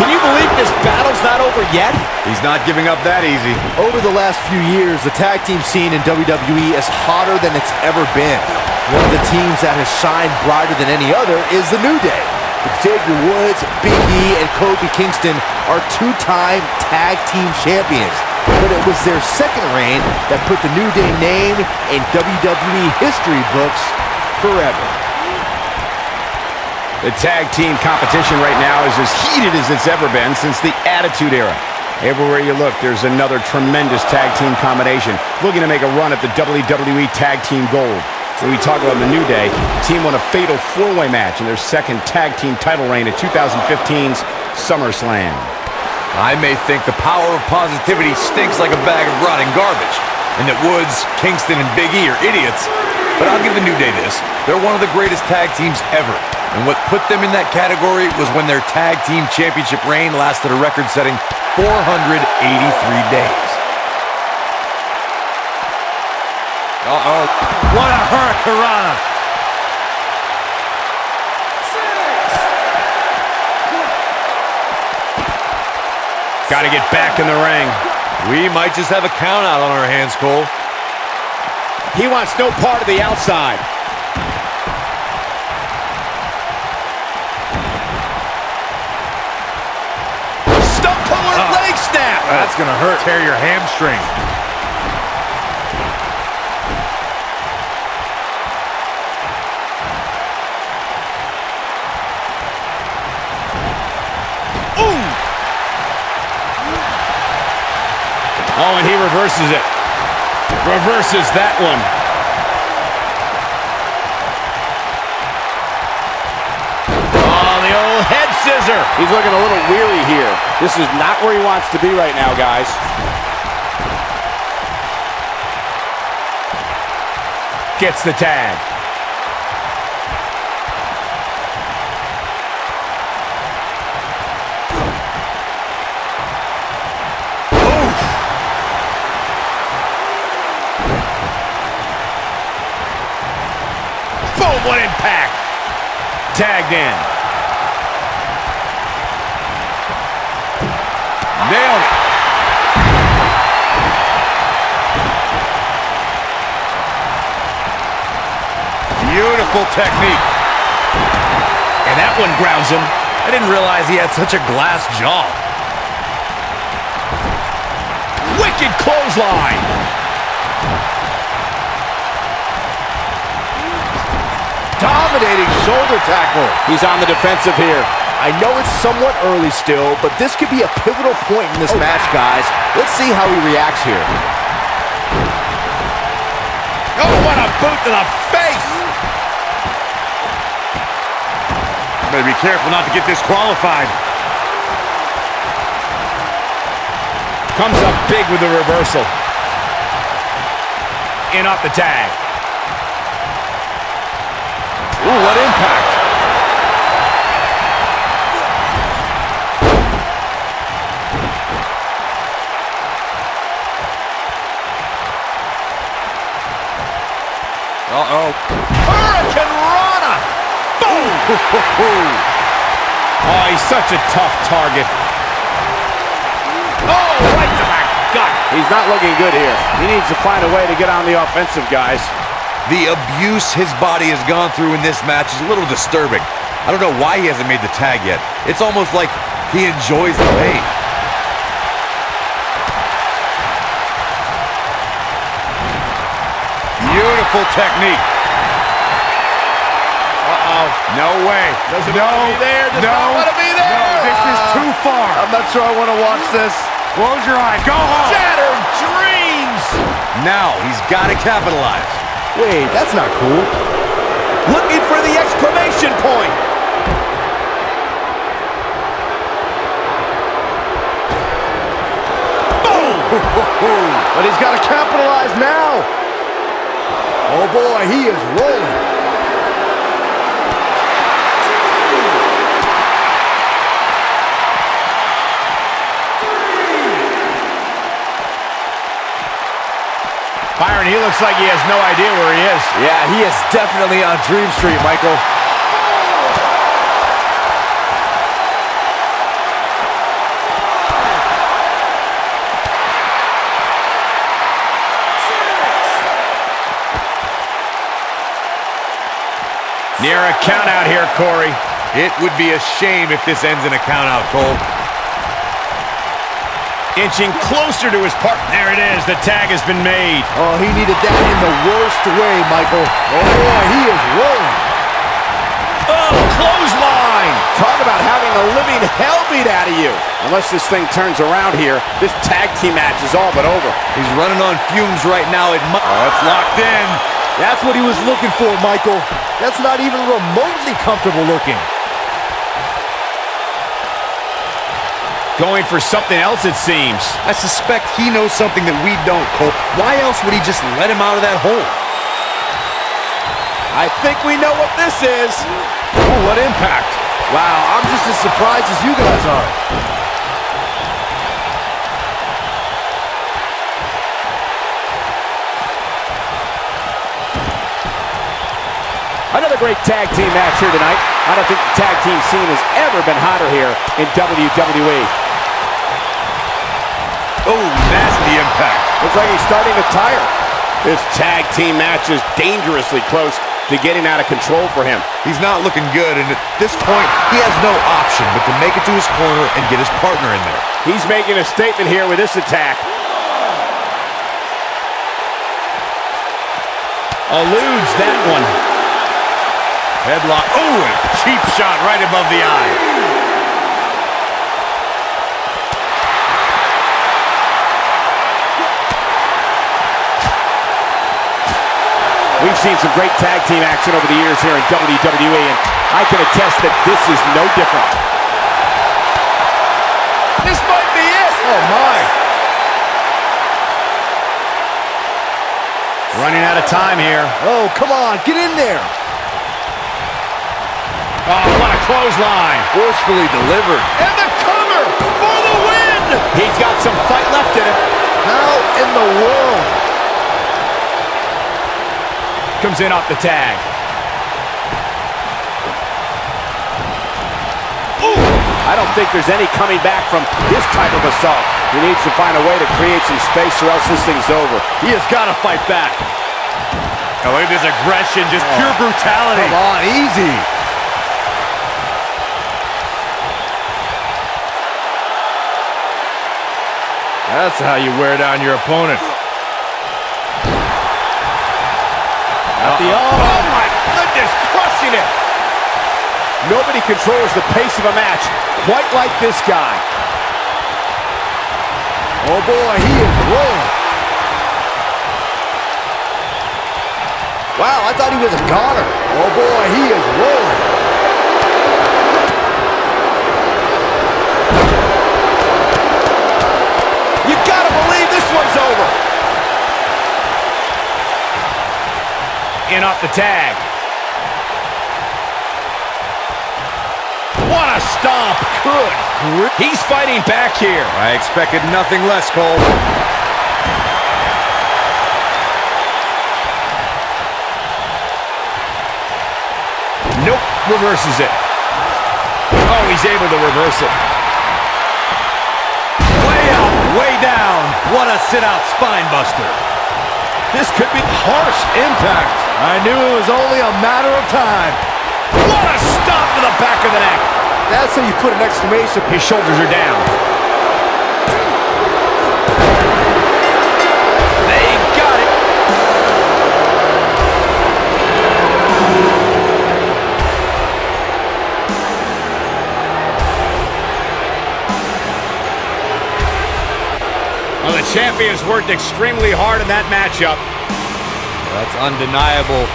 Can you believe this battle's not over yet? He's not giving up that easy. Over the last few years, the tag team scene in W W E is hotter than it's ever been. One of the teams that has shined brighter than any other is the New Day. Xavier Woods, Big E, and Kofi Kingston are two-time tag team champions. But it was their second reign that put the New Day name in W W E history books forever. The tag team competition right now is as heated as it's ever been since the Attitude Era. Everywhere you look, there's another tremendous tag team combination looking to make a run at the W W E Tag Team Gold. When we talk about the New Day, the team won a fatal four-way match in their second tag team title reign at two thousand fifteen's SummerSlam. I may think the power of positivity stinks like a bag of rotting garbage, and that Woods, Kingston, and Big E are idiots, but I'll give the New Day this. They're one of the greatest tag teams ever. And what put them in that category was when their tag team championship reign lasted a record-setting four hundred eighty-three days. Uh-oh. What a hurricanrana! Got to get back in the ring. We might just have a count-out on our hands, Cole. He wants no part of the outside. Snap. Oh, that's gonna hurt. Tear your hamstring. Ooh. Oh, and he reverses it. Reverses that one. Oh, the old head scissor. He's looking a little weary here. This is not where he wants to be right now, guys. Gets the tag. Oof. Boom, what impact. Tagged in. Nailed it. Beautiful technique. And that one grounds him. I didn't realize he had such a glass jaw. Wicked clothesline. Dominating shoulder tackle. He's on the defensive here. I I know it's somewhat early still, but this could be a pivotal point in this oh, match, guys. Let's see how he reacts here. Oh, what a boot to the face! Better be careful not to get disqualified. Comes up big with the reversal. In off the tag. Ooh, what impact! Uh-oh. Hurricane Rana! Boom! Oh, he's such a tough target. Oh, right to my gut! He's not looking good here. He needs to find a way to get on the offensive, guys. The abuse his body has gone through in this match is a little disturbing. I don't know why he hasn't made the tag yet. It's almost like he enjoys the pain. Beautiful technique. Uh-oh. No way. Doesn't no, want to be there. Does no, not want to be there. No, this uh, is too far. I'm not sure I want to watch this. Close your eyes. Go home. Shattered dreams. Now he's got to capitalize. Wait, that's not cool. Looking for the exclamation point. Boom. But he's got to capitalize now. Oh boy, he is rolling. Byron, he looks like he has no idea where he is. Yeah, he is definitely on Dream Street, Michael. Near a count out here, Corey. It would be a shame if this ends in a count out, Cole. Inching closer to his partner. There it is. The tag has been made. Oh, he needed that in the worst way, Michael. Oh, boy, he is rolling. Oh, clothesline. Talk about having a living hell beat out of you. Unless this thing turns around here, this tag team match is all but over. He's running on fumes right now. It oh, it's locked in. That's what he was looking for, Michael. That's not even remotely comfortable looking. Going for something else, it seems. I suspect he knows something that we don't, Cole. Why else would he just let him out of that hole? I think we know what this is. Oh, what impact. Wow, I'm just as surprised as you guys are. Another great tag team match here tonight. I don't think the tag team scene has ever been hotter here in W W E. Oh, nasty impact. Looks like he's starting to tire. This tag team match is dangerously close to getting out of control for him. He's not looking good, and at this point, he has no option but to make it to his corner and get his partner in there. He's making a statement here with this attack. Eludes that one. Headlock. Oh, and cheap shot right above the eye. We've seen some great tag team action over the years here in W W E, and I can attest that this is no different. This might be it. Oh, my. Running out of time here. Oh, come on. Get in there. Oh, what a clothesline. Forcefully delivered. And the cover for the win! He's got some fight left in him. How in the world? Comes in off the tag. Ooh! I don't think there's any coming back from this type of assault. He needs to find a way to create some space or else this thing's over. He has got to fight back. Oh, look at this aggression, just oh. pure brutality. Come on, easy. That's how you wear down your opponent. At the arm. Oh, my goodness, crushing it. Nobody controls the pace of a match quite like this guy. Oh boy, he is rolling. Wow, I thought he was a goner. Oh boy, he is rolling. You gotta believe this one's over. In off the tag. What a stomp. Good. He's fighting back here. I expected nothing less, Cole. Nope. Reverses it. Oh, he's able to reverse it. Way up, way down. What a sit-out spine buster. This could be harsh impact. I knew it was only a matter of time. What a stomp to the back of the neck. That's how you put an exclamation. His shoulders are down. They got it. Well, the champions worked extremely hard in that matchup. That's undeniable.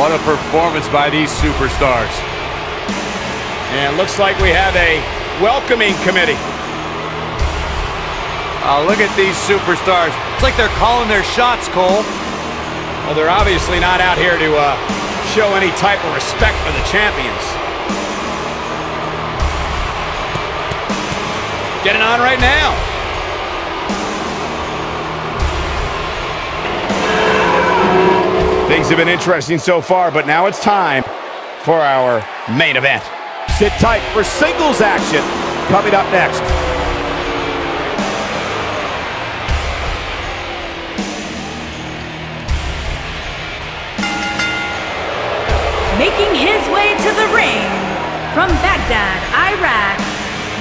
What a performance by these superstars. And it looks like we have a welcoming committee. Uh, look at these superstars. It's like they're calling their shots, Cole. Well, they're obviously not out here to uh, show any type of respect for the champions. Getting on right now. Things have been interesting so far, but now it's time for our main event. Sit tight for singles action coming up next. Making his way to the ring from Baghdad, Iraq,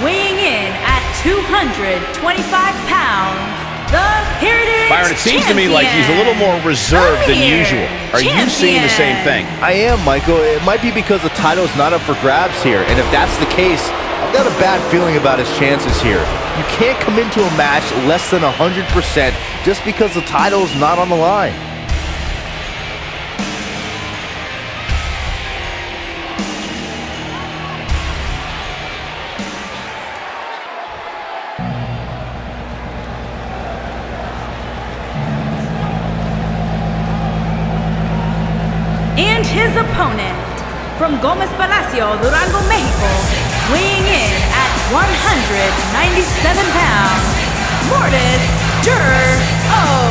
weighing in at two hundred twenty-five pounds. Byron, it seems champion. to me like he's a little more reserved than usual. Are champion. you seeing the same thing? I am, Michael. It might be because the title's not up for grabs here, and if that's the case, I've got a bad feeling about his chances here. You can't come into a match less than one hundred percent just because the title's not on the line. His opponent, from Gomez Palacio, Durango, Mexico, weighing in at one hundred ninety-seven pounds, Mortis Dur-O.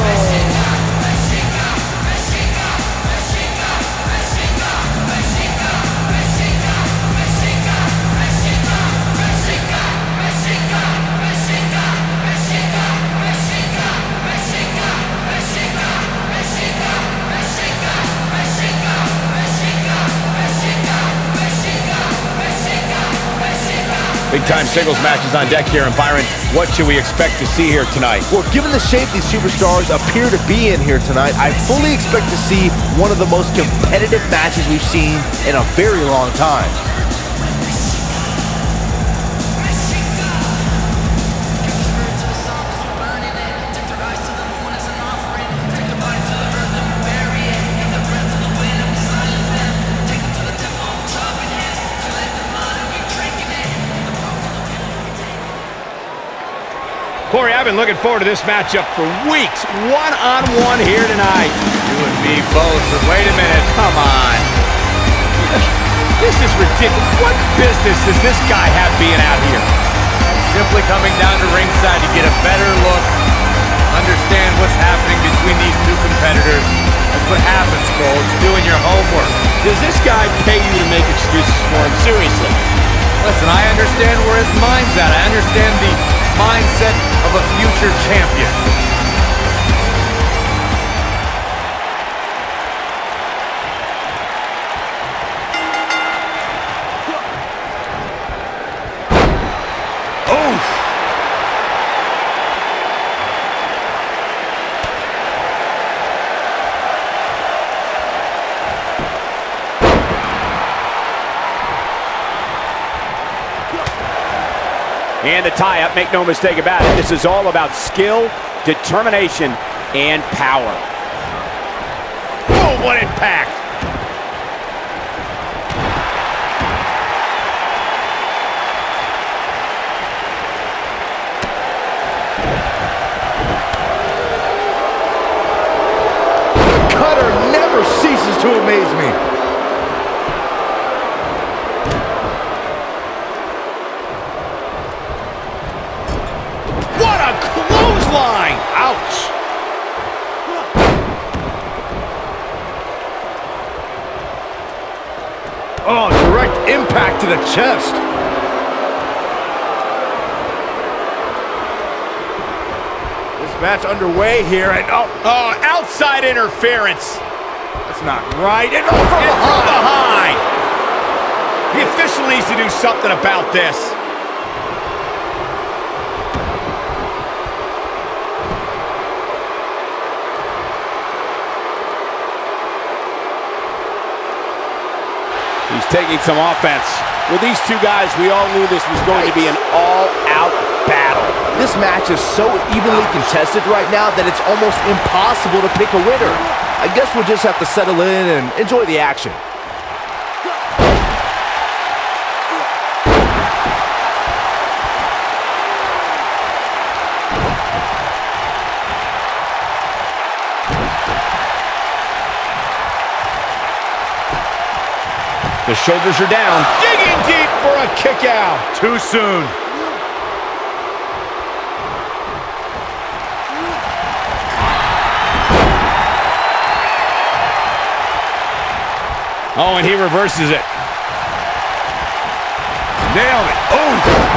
Big-time singles matches on deck here, and Byron, what should we expect to see here tonight? Well, given the shape these superstars appear to be in here tonight, I fully expect to see one of the most competitive matches we've seen in a very long time. Corey, I've been looking forward to this matchup for weeks. One-on-one here tonight. You and me both, but wait a minute, come on. This is ridiculous. What business does this guy have being out here? Simply coming down to ringside to get a better look, understand what's happening between these two competitors. That's what happens, Cole. It's doing your homework. Does this guy pay you to make excuses for him? Seriously. Listen, I understand where his mind's at. I understand the mindset of a future champion. Oh! And the tie-up, make no mistake about it. This is all about skill, determination, and power. Oh, what impact! To amaze me. What a clothesline! Ouch! Oh, direct impact to the chest. This match underway here, and oh, oh, outside interference. That's not right. And oh, from and behind. behind. The official needs to do something about this. He's taking some offense. Well, these two guys, we all knew this was going to be an all-out battle. This match is so evenly contested right now that it's almost impossible to pick a winner. I guess we'll just have to settle in and enjoy the action. The shoulders are down. Digging deep for a kick out. Too soon. Oh, and he reverses it. Nailed it. Oh!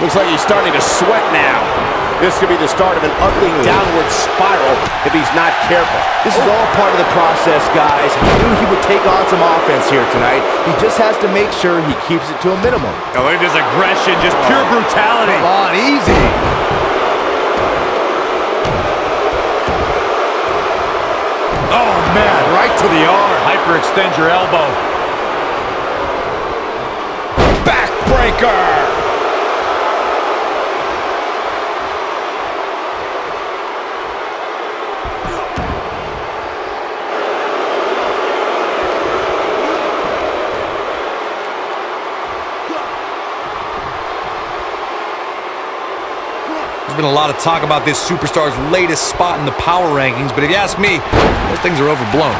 Looks like he's starting to sweat now. This could be the start of an ugly downward spiral if he's not careful. This is all part of the process, guys. He knew he would take on some offense here tonight. He just has to make sure he keeps it to a minimum. Oh, it is aggression, just pure brutality. Come on, easy. Oh, man, right to the arm. Hyperextend your elbow. Backbreaker. Been a lot of talk about this superstar's latest spot in the power rankings, but if you ask me, those things are overblown.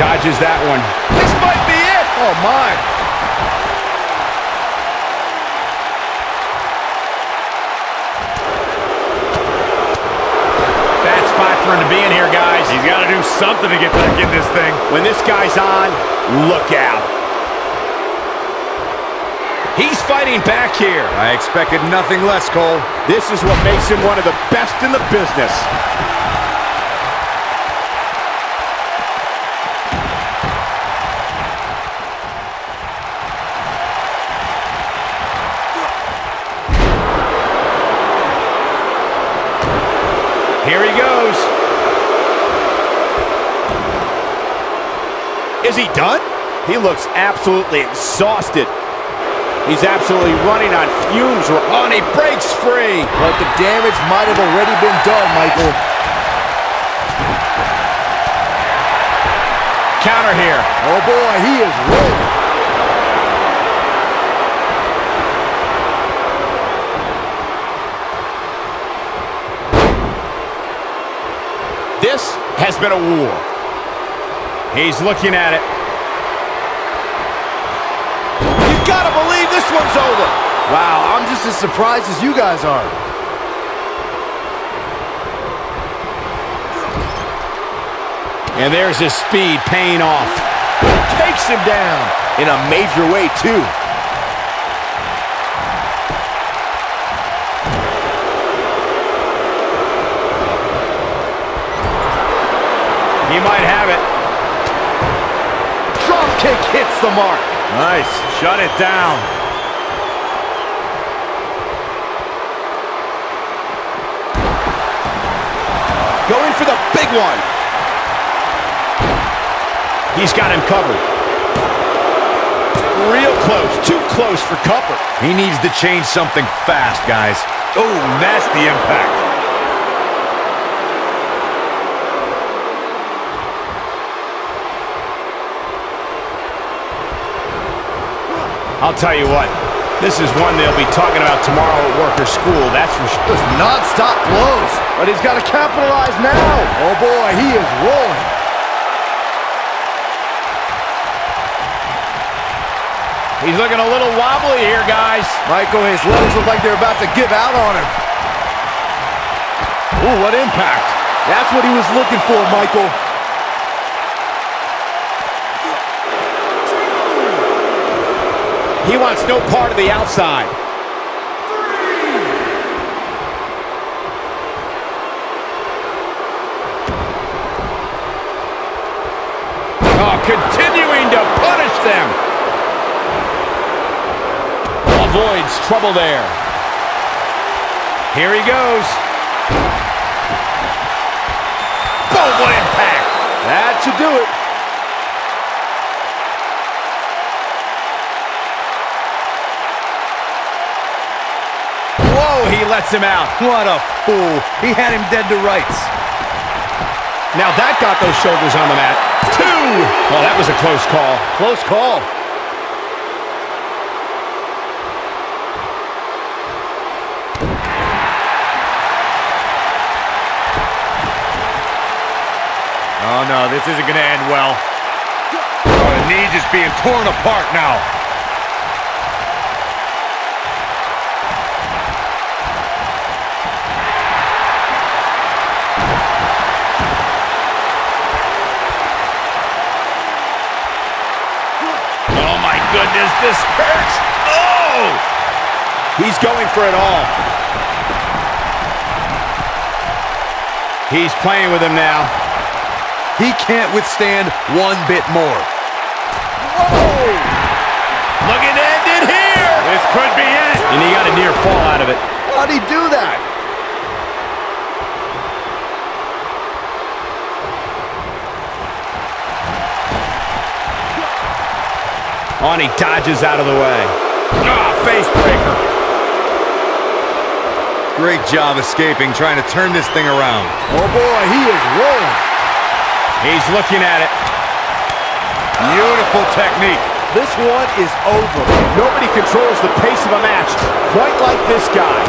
Dodges that one. This might be it! Oh, my! Bad spot for him to be in here, guys. He's got to do something to get back in this thing. When this guy's on, look out. He's fighting back here. I expected nothing less, Cole. This is what makes him one of the best in the business. Here he goes. Is he done? He looks absolutely exhausted. He's absolutely running on fumes. Oh, and he breaks free. But the damage might have already been done, Michael. Counter here. Oh, boy, he is rolling. This has been a war. He's looking at it. You gotta believe this one's over. Wow, I'm just as surprised as you guys are. And there's his speed paying off. Takes him down in a major way, too. He might have it. Drop kick hits the mark. Nice. Shut it down. Going for the big one. He's got him covered. Real close. Too close for cover. He needs to change something fast, guys. Oh, nasty impact. I'll tell you what, this is one they'll be talking about tomorrow at work or school, that's for sure. Just non-stop blows, but he's got to capitalize now. Oh boy, he is rolling. He's looking a little wobbly here, guys. Michael, his legs look like they're about to give out on him. Ooh, what impact. That's what he was looking for, Michael. He wants no part of the outside. Oh, continuing to punish them. Avoids trouble there. Here he goes. Boom, what impact. That should do it. He lets him out. What a fool. He had him dead to rights. Now that got those shoulders on the mat. Two! Well, that was a close call. Close call. Oh, no, this isn't going to end well. Oh, the knee just being torn apart now. Goodness, this hurts. Oh! He's going for it all. He's playing with him now. He can't withstand one bit more. Whoa! Looking to end it here! This could be it! And he got a near fall out of it. How'd he do that? On, he dodges out of the way. Ah, face breaker. Great job escaping, trying to turn this thing around. Oh boy, he is rolling. He's looking at it. Beautiful technique. This one is over. Nobody controls the pace of a match quite like this guy.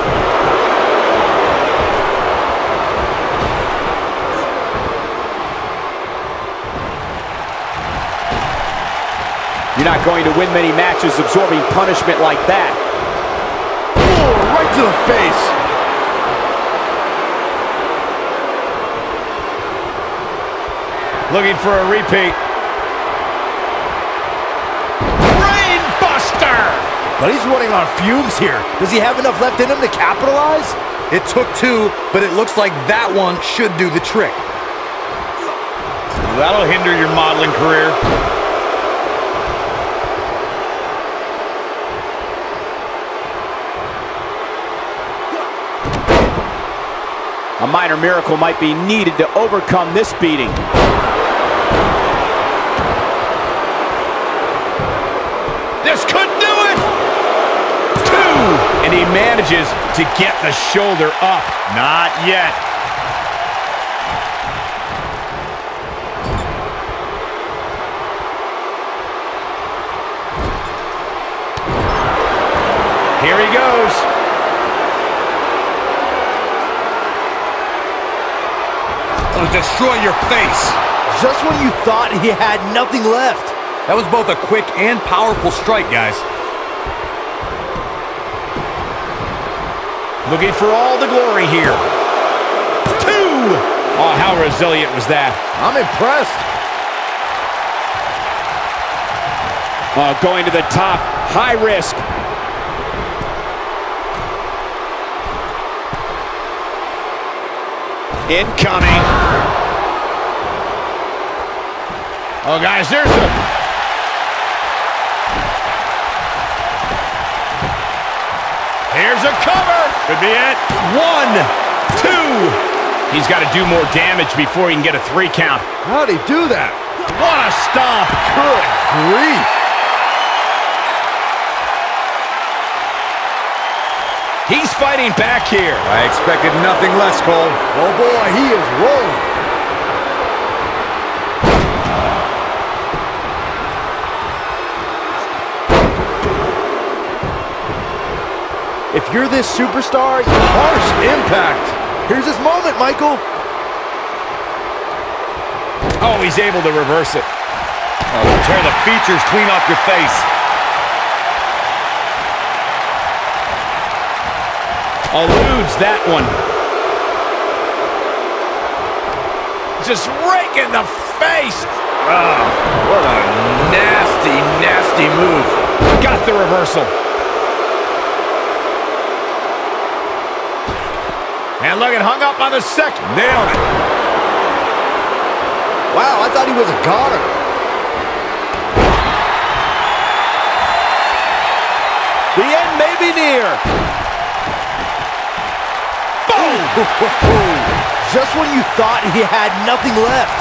You're not going to win many matches absorbing punishment like that. Oh, right to the face. Looking for a repeat. Brainbuster! But he's running on fumes here. Does he have enough left in him to capitalize? It took two, but it looks like that one should do the trick. That'll hinder your modeling career. A minor miracle might be needed to overcome this beating. This could do it! Two! And he manages to get the shoulder up. Not yet. Here he goes. Destroy your face. Just when you thought he had nothing left. That was both a quick and powerful strike, guys. Looking for all the glory here. Two! Oh, how resilient was that? I'm impressed. Oh, going to the top. High risk. Incoming. Oh, guys, there's the... Here's a cover. Could be it. One, two. He's got to do more damage before he can get a three count. How'd he do that? What a stomp. Good grief. He's fighting back here. I expected nothing less, Cole. Oh, boy, he is rolling. If you're this superstar, harsh impact. Here's his moment, Michael. Oh, he's able to reverse it. Oh, tear the features clean off your face. Eludes that one. Just raking the face. Oh, what a nasty, nasty move. Got the reversal. And look, it hung up on the second. Nailed it. Wow, I thought he was a goner. The end may be near. Boom! Just when you thought he had nothing left.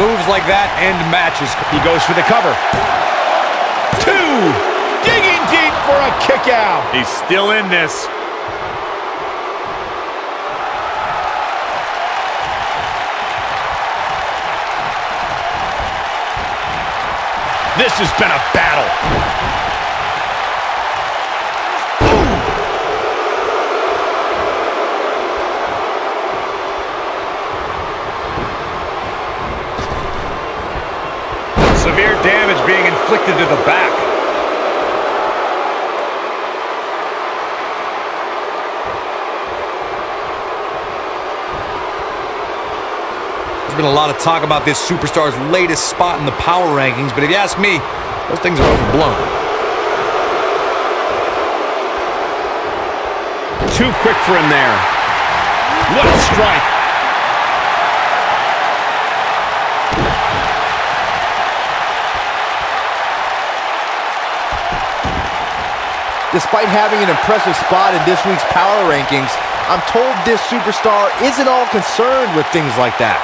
Moves like that end matches. He goes for the cover. Two! Digging deep for a kick out. He's still in this. This has been a battle. Boom. Severe damage being inflicted to the back. There's been a lot of talk about this superstar's latest spot in the power rankings, but if you ask me, those things are overblown. Too quick for him there. What a strike. Despite having an impressive spot in this week's power rankings, I'm told this superstar isn't all concerned with things like that.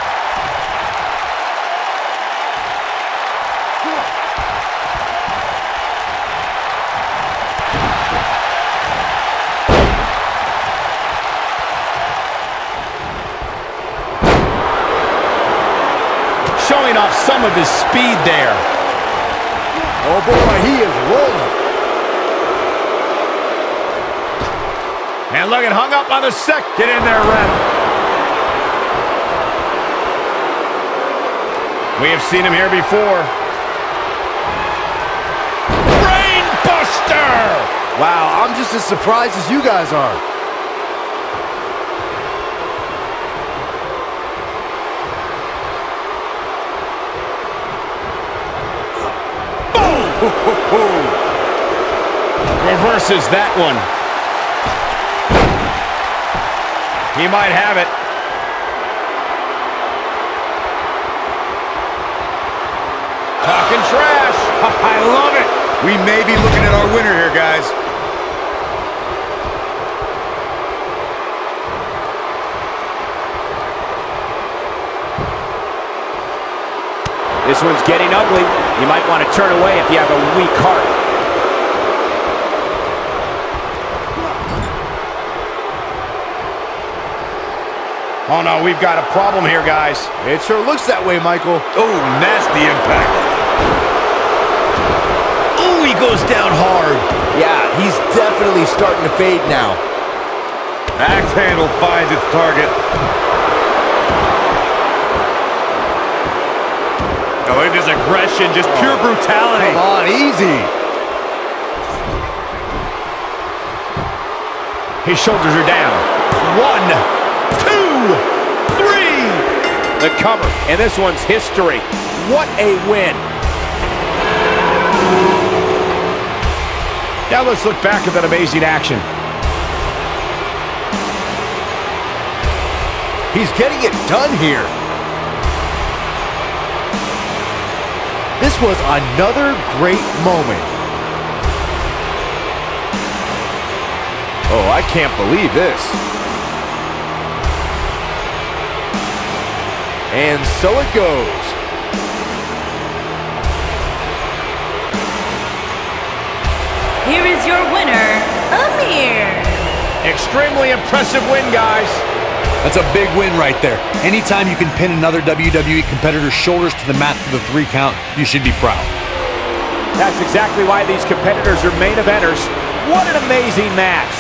Off some of his speed there. Oh boy, he is rolling. And look, it hung up on the sec. Get in there, ref. We have seen him here before. Brainbuster! Wow, I'm just as surprised as you guys are. Reverses that one. He might have it. Talking trash. I love it. We may be looking at our winner here, guys. This one's getting ugly. You might want to turn away if you have a weak heart. Oh no, we've got a problem here, guys. It sure looks that way, Michael. Oh, nasty impact. Oh, he goes down hard. Yeah, he's definitely starting to fade now. Axe handle finds its target. Oh, it is aggression, just pure brutality. Come on, easy. His shoulders are down. One, two, three. The cover, and this one's history. What a win. Now let's look back at that amazing action. He's getting it done here. This was another great moment. Oh, I can't believe this. And so it goes. Here is your winner, Amir. Extremely impressive win, guys. That's a big win right there. Anytime you can pin another W W E competitor's shoulders to the mat for the three count, you should be proud. That's exactly why these competitors are main eventers. What an amazing match.